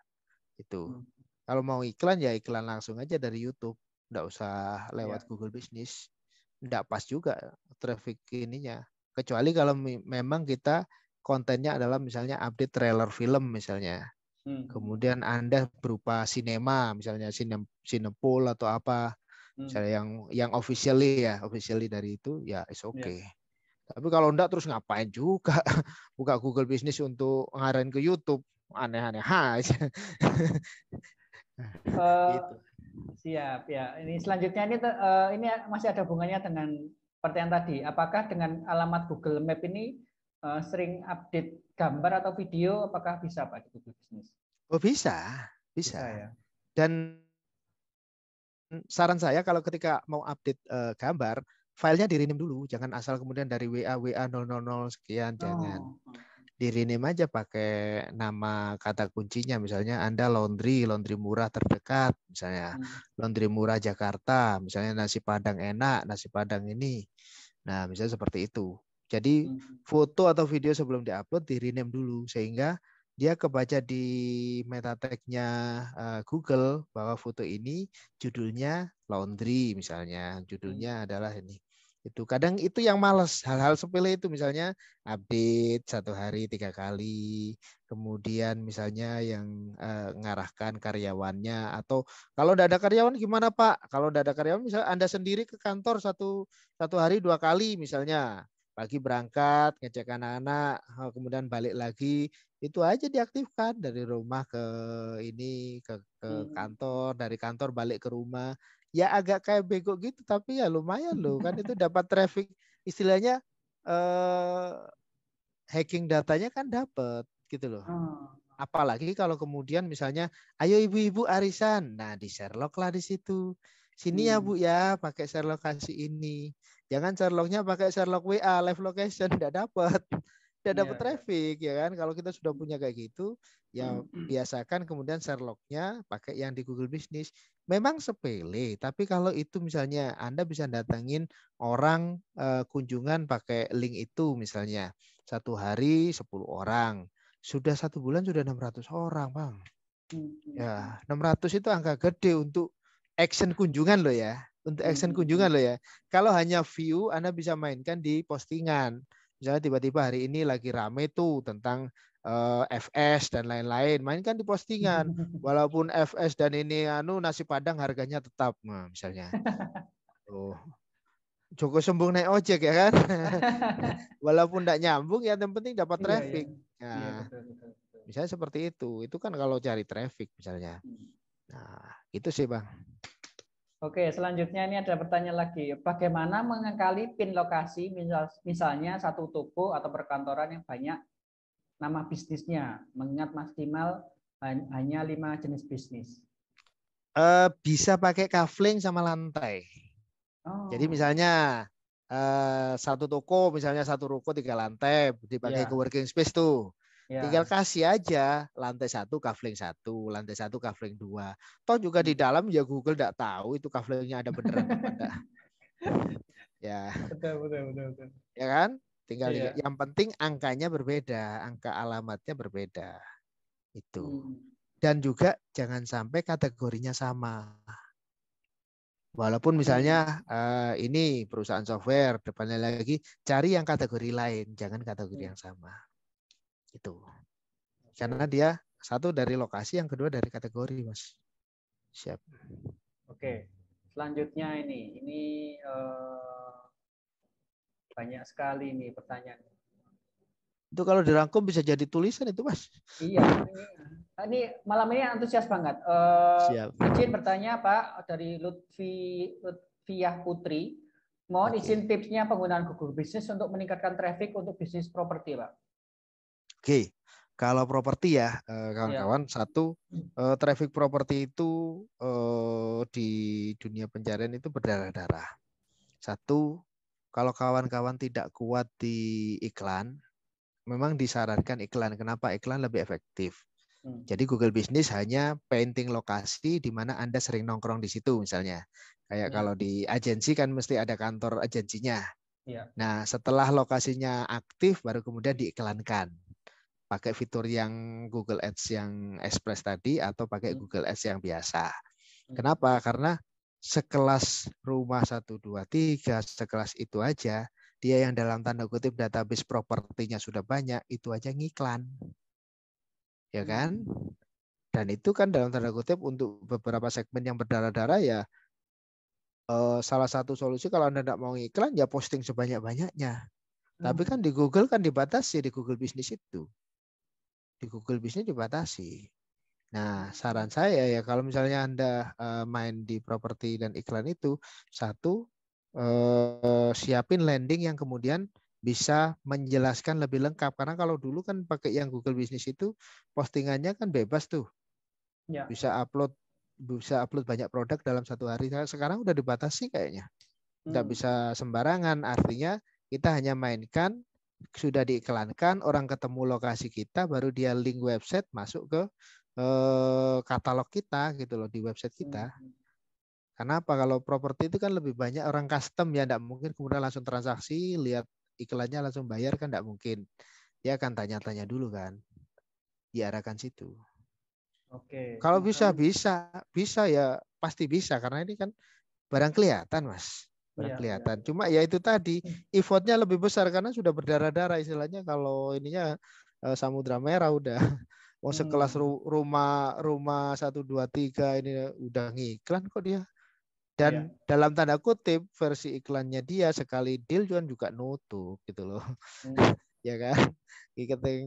Itu. Kalau mau iklan ya iklan langsung aja dari YouTube. Enggak usah lewat Google Bisnis. Enggak pas juga traffic ininya. Kecuali kalau memang kita kontennya adalah misalnya update trailer film misalnya. Kemudian Anda berupa sinema misalnya Cinepool atau apa. Misalnya yang officially ya, dari itu ya it's okay. Yeah. Tapi kalau enggak terus ngapain juga buka Google Bisnis untuk ngarahin ke YouTube, aneh-aneh aja. Gitu. Siap ya. Ini selanjutnya ini masih ada hubungannya dengan pertanyaan tadi. Apakah dengan alamat Google Map ini sering update gambar atau video? Apakah bisa Pak di Google Bisnis? Oh bisa. Ya. Dan saran saya kalau ketika mau update gambar, filenya di-rename dulu, jangan asal kemudian dari WA 000 sekian, jangan. Di-rename aja pakai nama kata kuncinya, misalnya Anda laundry murah terdekat, misalnya laundry murah Jakarta, misalnya nasi padang enak, nasi padang ini. Nah, misalnya seperti itu. Jadi foto atau video sebelum diupload di-rename dulu sehingga dia kebaca di meta tag-nya Google bahwa foto ini judulnya laundry misalnya, judulnya adalah ini. Itu kadang itu yang males, hal-hal sepele itu, misalnya update 1 hari 3 kali, kemudian misalnya yang ngarahkan karyawannya, atau kalau tidak ada karyawan gimana Pak? Kalau tidak ada karyawan misalnya Anda sendiri ke kantor satu hari 2 kali misalnya, pagi berangkat ngecek anak-anak, kemudian balik lagi, itu aja diaktifkan dari rumah ke ini ke kantor, dari kantor balik ke rumah. Ya agak kayak bego gitu, tapi ya lumayan loh kan, itu dapat traffic, istilahnya hacking datanya kan dapat gitu loh. Apalagi kalau kemudian misalnya ayo ibu-ibu arisan. Nah, di Sherlock lah di situ. Sini ya Bu ya, pakai Sherlock kasih ini. Jangan Sherlocknya pakai Sherlock WA live location, enggak dapat. Dapat traffic ya kan. Kalau kita sudah punya kayak gitu, ya biasakan kemudian Sherlock-nya pakai yang di Google Bisnis. Memang sepele, tapi kalau itu misalnya Anda bisa datangin orang kunjungan pakai link itu misalnya 1 hari 10 orang, sudah 1 bulan sudah 600 orang Bang. Ya 600 itu angka gede untuk action kunjungan loh ya, untuk action kunjungan loh ya. Kalau hanya view Anda bisa mainkan di postingan. Misalnya tiba-tiba hari ini lagi rame tuh tentang FS dan lain-lain, mainkan di postingan. Walaupun FS dan ini nasi padang harganya tetap, nah, misalnya. Joko Sembung naik ojek ya kan. Walaupun tidak nyambung ya, yang penting dapat traffic. Nah, iya, betul. Misalnya seperti itu. Itu kan kalau cari traffic misalnya. Nah, itu sih Bang. Oke, selanjutnya ini ada pertanyaan lagi. Bagaimana mengakali pin lokasi, misalnya satu toko atau perkantoran yang banyak nama bisnisnya, mengingat maksimal hanya 5 jenis bisnis? Bisa pakai kavling sama lantai. Jadi misalnya satu toko, misalnya satu ruko 3 lantai, dipakai co-working space tuh. Tinggal kasih aja lantai 1 kavling 1, lantai 1 kavling 2. Toh juga di dalam ya Google tidak tahu itu kavlingnya ada beneran enggak. Ya. Betul. Ya kan? Tinggal yang penting angkanya berbeda, angka alamatnya berbeda. Itu. Dan juga jangan sampai kategorinya sama. Walaupun misalnya ini perusahaan software, depannya lagi cari yang kategori lain, jangan kategori yang sama. Itu karena dia satu dari lokasi, yang kedua dari kategori, Mas. Siap. Oke, selanjutnya ini banyak sekali nih pertanyaan. Itu kalau dirangkum bisa jadi tulisan itu, Mas. Iya. Ini malam ini antusias banget. Izin bertanya Pak dari Lutfiah Putri. Mohon izin tipsnya penggunaan Google Bisnis untuk meningkatkan traffic untuk bisnis properti, Pak. Oke, kalau properti ya kawan-kawan, satu, traffic properti itu di dunia pencarian itu berdarah-darah. Satu, kalau kawan-kawan tidak kuat di iklan, memang disarankan iklan. Kenapa? Iklan lebih efektif. Jadi Google Bisnis hanya painting lokasi di mana Anda sering nongkrong di situ misalnya. Kayak kalau di agensi kan mesti ada kantor agensinya. Nah, setelah lokasinya aktif baru kemudian diiklankan. Pakai fitur yang Google Ads yang Express tadi atau pakai Google Ads yang biasa. Kenapa? Karena sekelas rumah 1, 2, 3, sekelas itu aja Dia yang dalam tanda kutip database propertinya sudah banyak, itu aja ngiklan. Ya kan? Dan itu kan dalam tanda kutip untuk beberapa segmen yang berdarah-darah ya, salah satu solusi kalau Anda tidak mau ngiklan ya posting sebanyak-banyaknya. Tapi kan di Google kan dibatasi, di Google Bisnis itu. Di Google Bisnis dibatasi. Nah, saran saya ya kalau misalnya Anda main di properti dan iklan itu, satu, siapin landing yang kemudian bisa menjelaskan lebih lengkap. Karena kalau dulu kan pakai yang Google Bisnis itu postingannya kan bebas tuh. Ya. Bisa upload banyak produk dalam satu hari. Sekarang udah dibatasi kayaknya. Nggak bisa sembarangan, artinya kita hanya mainkan, sudah diiklankan, orang ketemu lokasi kita, baru dia link website masuk ke katalog kita gitu loh, di website kita. Kenapa? Kalau properti itu kan lebih banyak orang custom ya, nggak mungkin kemudian langsung transaksi, lihat iklannya langsung bayar kan nggak mungkin. Dia akan tanya-tanya dulu kan, diarahkan situ. Oke. Kalau bisa ya pasti bisa, karena ini kan barang kelihatan, Mas. Kelihatan. Ya. Cuma ya itu tadi effortnya lebih besar karena sudah berdarah-darah istilahnya. Kalau ininya samudra merah udah mau sekelas rumah 1, 2, 3 ini udah ngiklan kok dia. Dan ya, dalam tanda kutip versi iklannya dia sekali deal juga nutup gitu loh. Ya kan?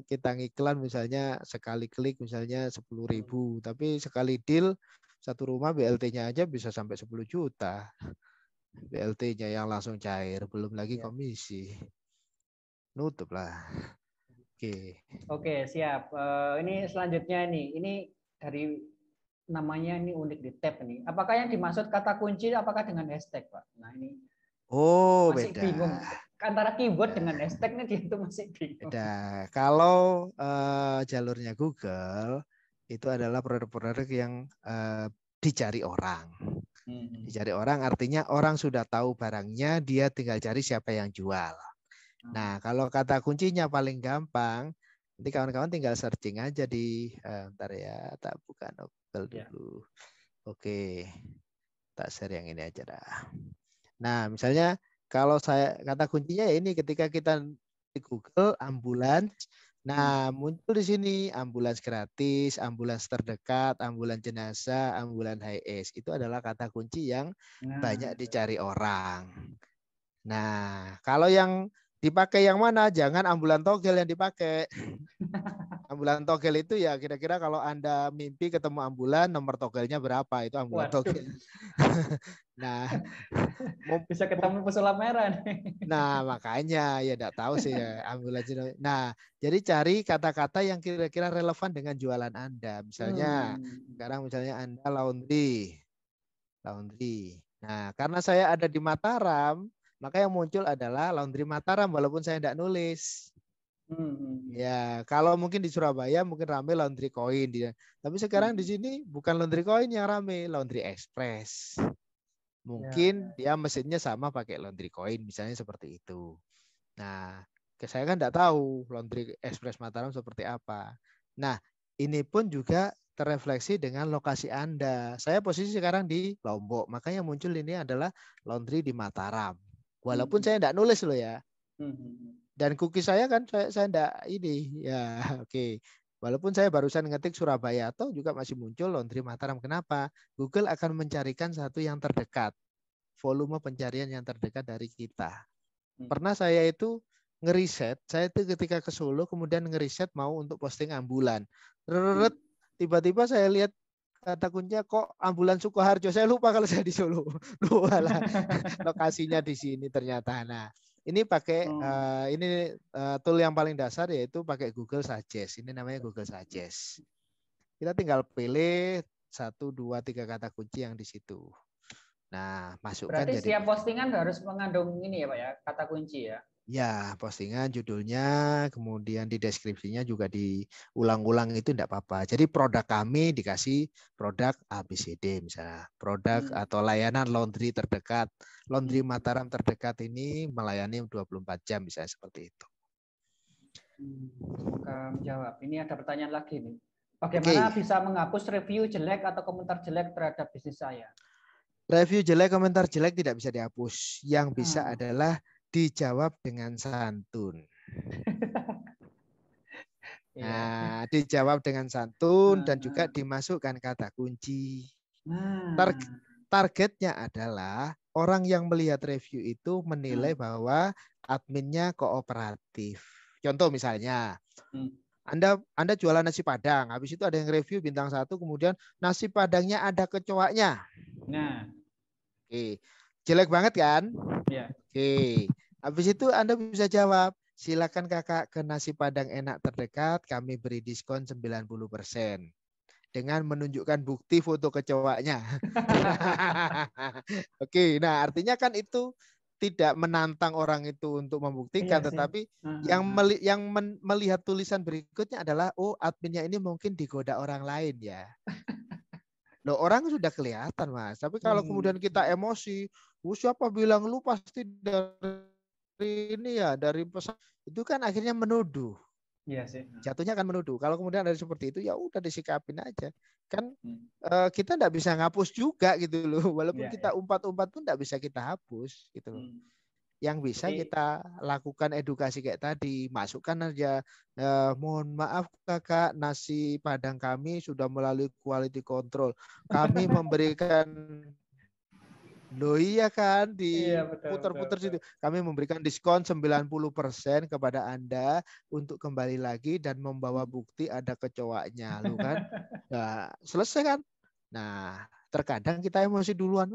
Kita ngiklan misalnya sekali klik misalnya 10.000, tapi sekali deal satu rumah BLT-nya aja bisa sampai 10 juta. BLT-nya yang langsung cair, belum lagi komisi. Nutup lah. Oke, siap. Ini selanjutnya nih. Ini dari namanya ini unik di tab nih. Apakah yang dimaksud kata kunci apakah dengan hashtag, Pak? Nah, ini masih beda. Bingung. Antara keyword dengan hashtag nih itu masih bingung. Beda. Kalau jalurnya Google itu adalah produk-produk yang dicari orang. Dicari orang artinya orang sudah tahu barangnya, dia tinggal cari siapa yang jual. Nah, kalau kata kuncinya paling gampang, nanti kawan-kawan tinggal searching aja di bentar ya, tak buka Google dulu. Oke. Tak share yang ini aja dah. Nah, misalnya kalau saya kata kuncinya ya ini ketika kita di Google ambulans, nah, muncul di sini ambulans gratis, ambulans terdekat, ambulans jenazah, ambulans HS. Itu adalah kata kunci yang banyak dicari orang. Nah, kalau yang dipakai yang mana? Jangan ambulan togel yang dipakai. Ambulan togel itu ya kira-kira kalau Anda mimpi ketemu ambulan, nomor togelnya berapa? Itu ambulan togel. Nah, bisa ketemu pesulap merah nih. Nah, makanya ya enggak tahu sih ya ambulan. Nah, jadi cari kata-kata yang kira-kira relevan dengan jualan Anda. Misalnya, sekarang misalnya Anda laundry. Nah, karena saya ada di Mataram, maka yang muncul adalah laundry Mataram walaupun saya enggak nulis. Ya, kalau mungkin di Surabaya mungkin rame laundry koin dia. Tapi sekarang di sini bukan laundry koin yang rame, laundry express. Mungkin dia mesinnya sama pakai laundry koin misalnya seperti itu. Nah, saya kan tidak tahu laundry express Mataram seperti apa. Nah, ini pun juga terefleksi dengan lokasi Anda. Saya posisi sekarang di Lombok, maka yang muncul ini adalah laundry di Mataram. Walaupun saya tidak nulis loh ya. Dan cookie saya kan saya tidak ini ya, oke. Walaupun saya barusan ngetik Surabaya atau juga masih muncul laundry Mataram. Kenapa? Google akan mencarikan satu yang terdekat. Volume pencarian yang terdekat dari kita. Pernah saya itu ngeriset. Saya itu ketika ke Solo kemudian ngeriset mau untuk posting ambulan. Tiba-tiba saya lihat kata kuncinya kok ambulan Sukoharjo. Saya lupa kalau saya di Solo. Lokasinya di sini ternyata. Nah, ini pakai tool yang paling dasar yaitu pakai Google Suggest. Ini namanya Google Suggest. Kita tinggal pilih 1, 2, 3 kata kunci yang di situ. Nah, masukkan. Berarti jadi setiap postingan harus mengandung ini ya Pak ya, kata kunci ya. Ya, postingan judulnya, kemudian di deskripsinya juga diulang-ulang itu enggak apa-apa. Jadi produk kami dikasih produk ABCD misalnya. Produk atau layanan laundry terdekat. Laundry Mataram terdekat ini melayani 24 jam misalnya seperti itu. Jawab. Ini ada pertanyaan lagi nih. Bagaimana bisa menghapus review jelek atau komentar jelek terhadap bisnis saya? Review jelek, komentar jelek tidak bisa dihapus. Yang bisa adalah dijawab dengan santun. Nah, dijawab dengan santun dan juga dimasukkan kata kunci. Targetnya adalah orang yang melihat review itu menilai bahwa adminnya kooperatif. Contoh misalnya, Anda jualan nasi padang, habis itu ada yang review bintang 1, kemudian nasi padangnya ada kecoaknya. Nah, oke, jelek banget kan? Ya. Oke, habis itu Anda bisa jawab. Silakan kakak ke nasi padang enak terdekat, kami beri diskon 90% dengan menunjukkan bukti foto kecoaknya. Oke, nah artinya kan itu tidak menantang orang itu untuk membuktikan, iya, tetapi yang melihat tulisan berikutnya adalah, oh adminnya ini mungkin digoda orang lain ya. Loh, orang sudah kelihatan Mas, tapi kalau kemudian kita emosi, oh, siapa bilang lu pasti dari pesan itu kan akhirnya menuduh. Iya sih. Jatuhnya kan menuduh. Kalau kemudian ada seperti itu, ya udah disikapin aja. Kan kita nggak bisa ngapus juga gitu loh. Walaupun kita umpat-umpat pun nggak bisa kita hapus gitu loh. Yang bisa kita lakukan edukasi kayak tadi, masukkan aja. Mohon maaf kakak, nasi padang kami sudah melalui quality control. Kami memberikan loh iya kan, diputar-putar situ. Kami memberikan diskon 90% kepada Anda untuk kembali lagi dan membawa bukti ada kecoaknya, loh kan? Nah, selesai kan? Nah, terkadang kita emosi duluan.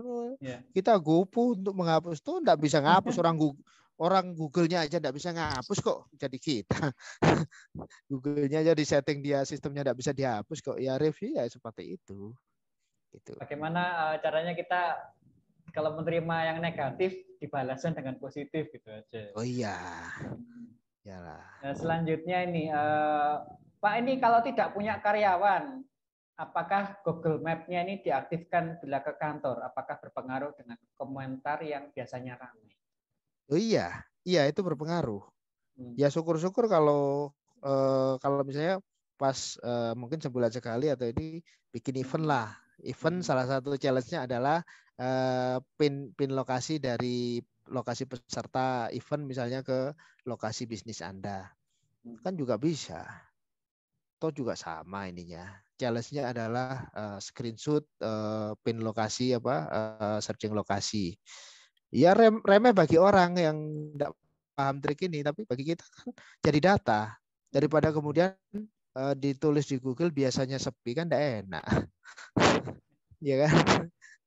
Kita gopo untuk menghapus tuh enggak bisa ngapus, orang Google-nya aja enggak bisa ngapus kok. Jadi kita Google-nya aja di setting dia sistemnya enggak bisa dihapus kok. Ya review ya seperti itu. Gitu. Bagaimana caranya kita kalau menerima yang negatif dibalaskan dengan positif gitu aja. Oh iya, iyalah. Nah, selanjutnya ini, Pak, ini kalau tidak punya karyawan, apakah Google Map-nya ini diaktifkan bila ke kantor? Apakah berpengaruh dengan komentar yang biasanya ramai? Oh iya, itu berpengaruh. Ya syukur-syukur kalau misalnya pas mungkin sebulan sekali atau ini bikin event lah. Event salah satu challenge-nya adalah pin lokasi dari lokasi peserta event misalnya ke lokasi bisnis Anda. Kan juga bisa. Toh juga sama ininya. Challenge-nya adalah screenshot pin lokasi searching lokasi. Ya remeh bagi orang yang tidak paham trik ini, tapi bagi kita kan jadi data daripada kemudian ditulis di Google biasanya sepi kan enggak enak. Ya kan?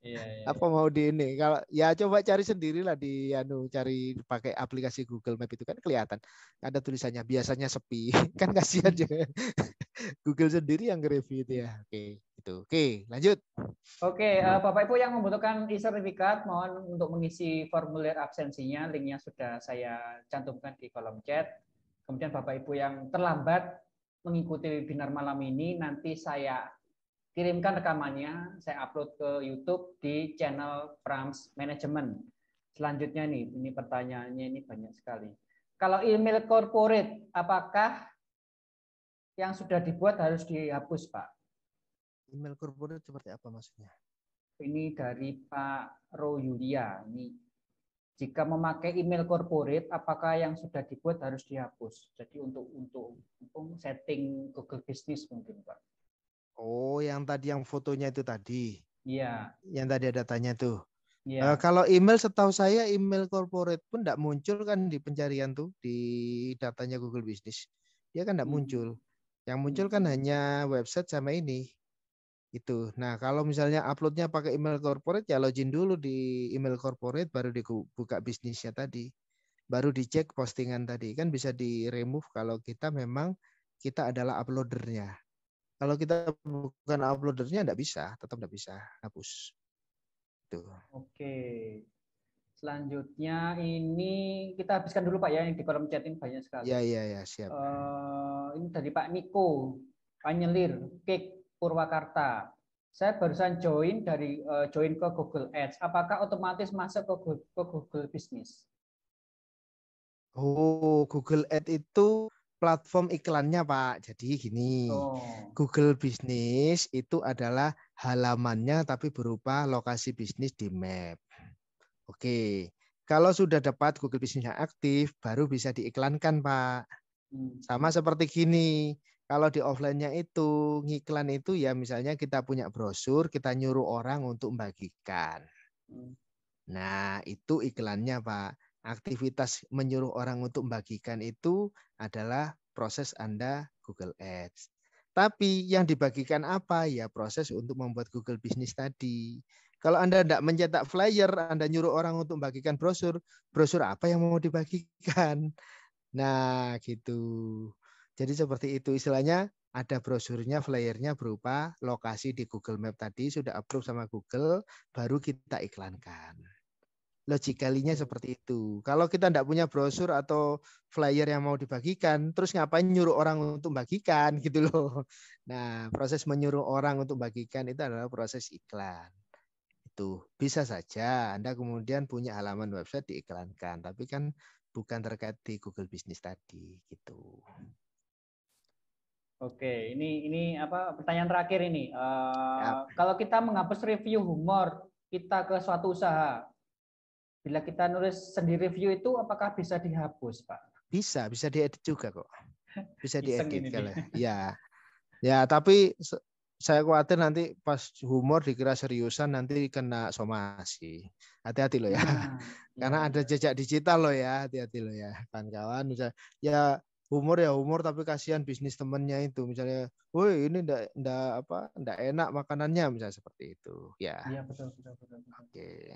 Iya. Apa mau di ini? Kalau ya coba cari sendirilah di cari pakai aplikasi Google Map itu kan kelihatan ada tulisannya biasanya sepi. Kan kasihan juga. Google sendiri yang nge-review itu ya. Oke, itu. Oke, lanjut. Oke, Bapak Ibu yang membutuhkan e-sertifikat mohon untuk mengisi formulir absensinya, linknya sudah saya cantumkan di kolom chat. Kemudian Bapak Ibu yang terlambat mengikuti webinar malam ini, nanti saya kirimkan rekamannya, saya upload ke YouTube di channel Pram's Management. Selanjutnya nih, ini pertanyaannya ini banyak sekali. Kalau email corporate, apakah yang sudah dibuat harus dihapus, Pak? Email corporate seperti apa maksudnya? Ini dari Pak Royulia. Ini jika memakai email corporate, apakah yang sudah dibuat harus dihapus? Jadi untuk setting Google Bisnis mungkin, Pak. Oh, yang tadi yang fotonya itu tadi. Iya. Yang tadi ada datanya tuh. Iya. Kalau email setahu saya email corporate pun tidak muncul kan di pencarian tuh di datanya Google Bisnis. Dia kan tidak muncul. Yang muncul kan hanya website sama ini. Itu. Nah, kalau misalnya uploadnya pakai email corporate, ya login dulu di email corporate, baru dibuka bisnisnya tadi. Baru dicek postingan tadi. Kan bisa di-remove kalau kita memang kita adalah uploadernya. Kalau kita bukan uploadernya, enggak bisa. Tetap enggak bisa hapus. Itu. Oke. Selanjutnya ini kita habiskan dulu, Pak, ya. Yang di kolom chat ini banyak sekali. Iya. Siap. Ini dari Pak Niko. Panyelir. Cake. Purwakarta. Saya barusan join ke Google Ads. Apakah otomatis masuk ke Google Bisnis? Oh, Google Ads itu platform iklannya, Pak. Jadi gini, Google Bisnis itu adalah halamannya tapi berupa lokasi bisnis di map. Oke. Kalau sudah dapat Google Bisnisnya aktif, baru bisa diiklankan, Pak. Sama seperti gini, kalau di offline-nya itu, ngiklan itu ya misalnya kita punya brosur, kita nyuruh orang untuk membagikan. Nah, itu iklannya, Pak. Aktivitas menyuruh orang untuk membagikan itu adalah proses Anda Google Ads. Tapi yang dibagikan apa? Ya proses untuk membuat Google Bisnis tadi. Kalau Anda tidak mencetak flyer, Anda nyuruh orang untuk membagikan brosur, brosur apa yang mau dibagikan? Nah, gitu. Jadi seperti itu istilahnya, ada brosurnya, flyernya berupa lokasi di Google Map tadi, sudah approve sama Google, baru kita iklankan. Logikalinya seperti itu. Kalau kita tidak punya brosur atau flyer yang mau dibagikan, terus ngapain nyuruh orang untuk bagikan gitu loh. Nah, proses menyuruh orang untuk bagikan itu adalah proses iklan. Itu bisa saja Anda kemudian punya halaman website diiklankan, tapi kan bukan terkait di Google Bisnis tadi gitu. Oke, ini apa pertanyaan terakhir ini. Kalau kita menghapus review humor kita ke suatu usaha, bila kita nulis sendiri review itu apakah bisa dihapus, Pak? Bisa, bisa diedit juga kok. Bisa diedit kalau ya. Ya, tapi saya khawatir nanti pas humor dikira seriusan nanti kena somasi. Hati-hati loh ya. Karena ada jejak digital loh ya. Hati-hati loh ya. Kawan-kawan misalnya ya humor tapi kasihan bisnis temennya itu. Misalnya, woi ini ndak enak makanannya misalnya seperti itu. Ya. Iya betul. Oke.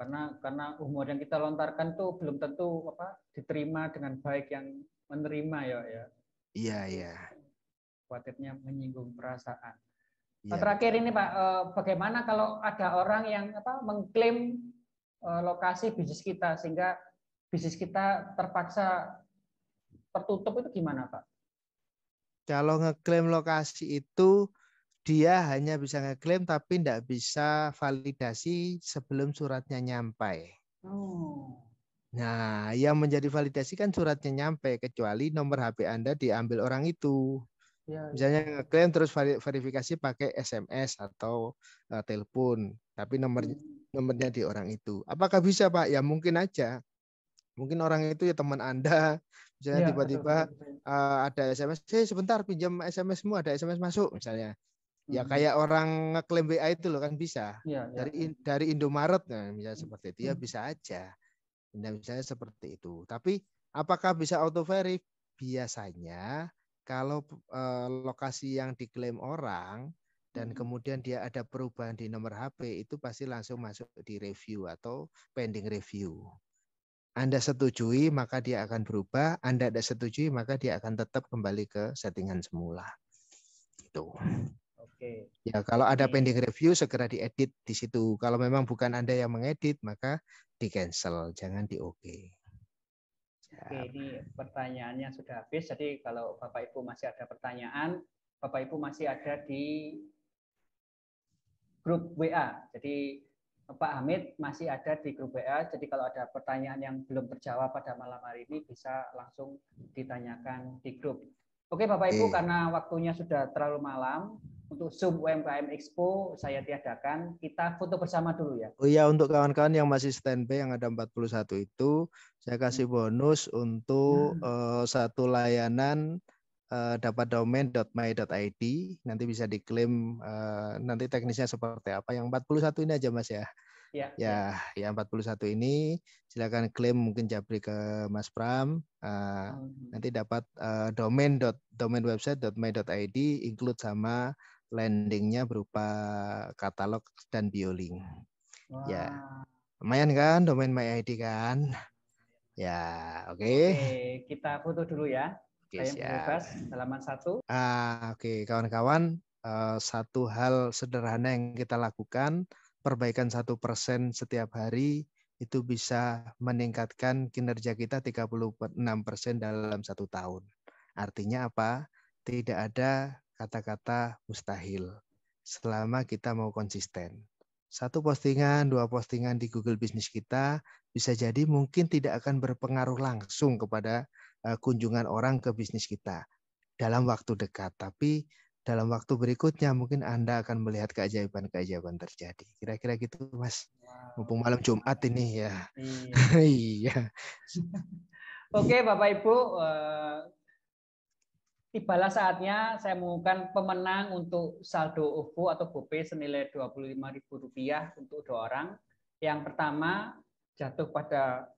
Karena humor yang kita lontarkan tuh belum tentu diterima dengan baik yang menerima ya. Iya. Khawatirnya menyinggung perasaan. Ya. Terakhir ini Pak, bagaimana kalau ada orang yang mengklaim lokasi bisnis kita sehingga bisnis kita terpaksa tertutup, itu gimana Pak? Kalau ngeklaim lokasi itu dia hanya bisa ngeklaim tapi tidak bisa validasi sebelum suratnya nyampai. Nah, yang menjadi validasi kan suratnya nyampe, kecuali nomor HP Anda diambil orang itu. Misalnya ngeklaim terus verifikasi pakai SMS atau telepon, tapi nomornya di orang itu. Apakah bisa, Pak? Ya mungkin aja. Mungkin orang itu ya teman Anda. Misalnya tiba-tiba ada SMS, sebentar pinjam SMS-mu, ada SMS masuk misalnya. Ya kayak orang ngeklaim WA itu loh, kan bisa. Dari Indomaret nah, misalnya seperti itu. Ya bisa aja. Misalnya seperti itu. Tapi apakah bisa auto verif? Biasanya kalau lokasi yang diklaim orang dan kemudian dia ada perubahan di nomor HP, itu pasti langsung masuk di review atau pending review. Anda setujui, maka dia akan berubah. Anda tidak setujui, maka dia akan tetap kembali ke settingan semula. Gitu. Oke. Ya, kalau ada pending review, segera diedit di situ. Kalau memang bukan Anda yang mengedit, maka di-cancel, jangan di-OK. Oke, ini pertanyaannya sudah habis. Jadi kalau Bapak Ibu masih ada pertanyaan, Bapak Ibu masih ada di grup WA. Jadi Pak Hamid masih ada di grup WA. Jadi kalau ada pertanyaan yang belum terjawab pada malam hari ini bisa langsung ditanyakan di grup. Oke Bapak Ibu, karena waktunya sudah terlalu malam, untuk Zoom UMKM Expo saya tiadakan, kita foto bersama dulu ya. Oh iya, untuk kawan-kawan yang masih standby yang ada 41 itu, saya kasih bonus untuk satu layanan dapat domain.my.id, nanti bisa diklaim nanti teknisnya seperti apa. Yang 41 ini aja Mas ya. Ya, yang 41 ini silakan klaim, mungkin japri ke Mas Pram. Nanti dapat domain website.my.id include sama landingnya berupa katalog dan bio link. Wow. Ya, lumayan kan domain my.id kan? Ya, oke, kita foto dulu ya. Saya bebas halaman 1. Oke, kawan-kawan, satu hal sederhana yang kita lakukan. Perbaikan 1% setiap hari itu bisa meningkatkan kinerja kita 36% dalam 1 tahun. Artinya apa? Tidak ada kata-kata mustahil selama kita mau konsisten. 1 postingan, 2 postingan di Google Bisnis kita bisa jadi mungkin tidak akan berpengaruh langsung kepada kunjungan orang ke bisnis kita dalam waktu dekat, tapi dalam waktu berikutnya mungkin Anda akan melihat keajaiban-keajaiban terjadi. Kira-kira gitu, Mas. Mumpung malam Jumat ini ya. Iya. Oke, Bapak Ibu, tibalah saatnya saya mengumumkan pemenang untuk saldo OVO atau GoPay senilai Rp25.000 untuk 2 orang. Yang pertama jatuh pada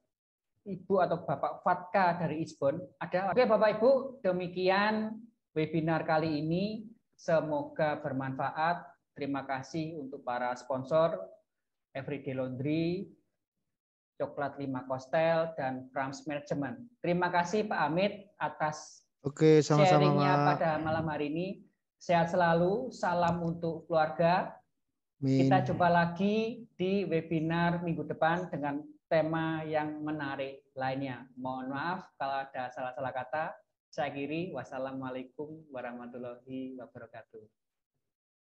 Ibu atau Bapak Fatka dari Isbon. Ada. Oke, Bapak Ibu, demikian webinar kali ini. Semoga bermanfaat. Terima kasih untuk para sponsor Everyday Laundry, Coklat Lima Kostel, dan Pram's Management. Terima kasih Pak Hamid atas Oke, sama-sama. Sharingnya pada malam hari ini. Sehat selalu, salam untuk keluarga. Amin. Kita jumpa lagi di webinar minggu depan dengan tema yang menarik lainnya. Mohon maaf kalau ada salah-salah kata. Saya akhiri, wassalamualaikum warahmatullahi wabarakatuh.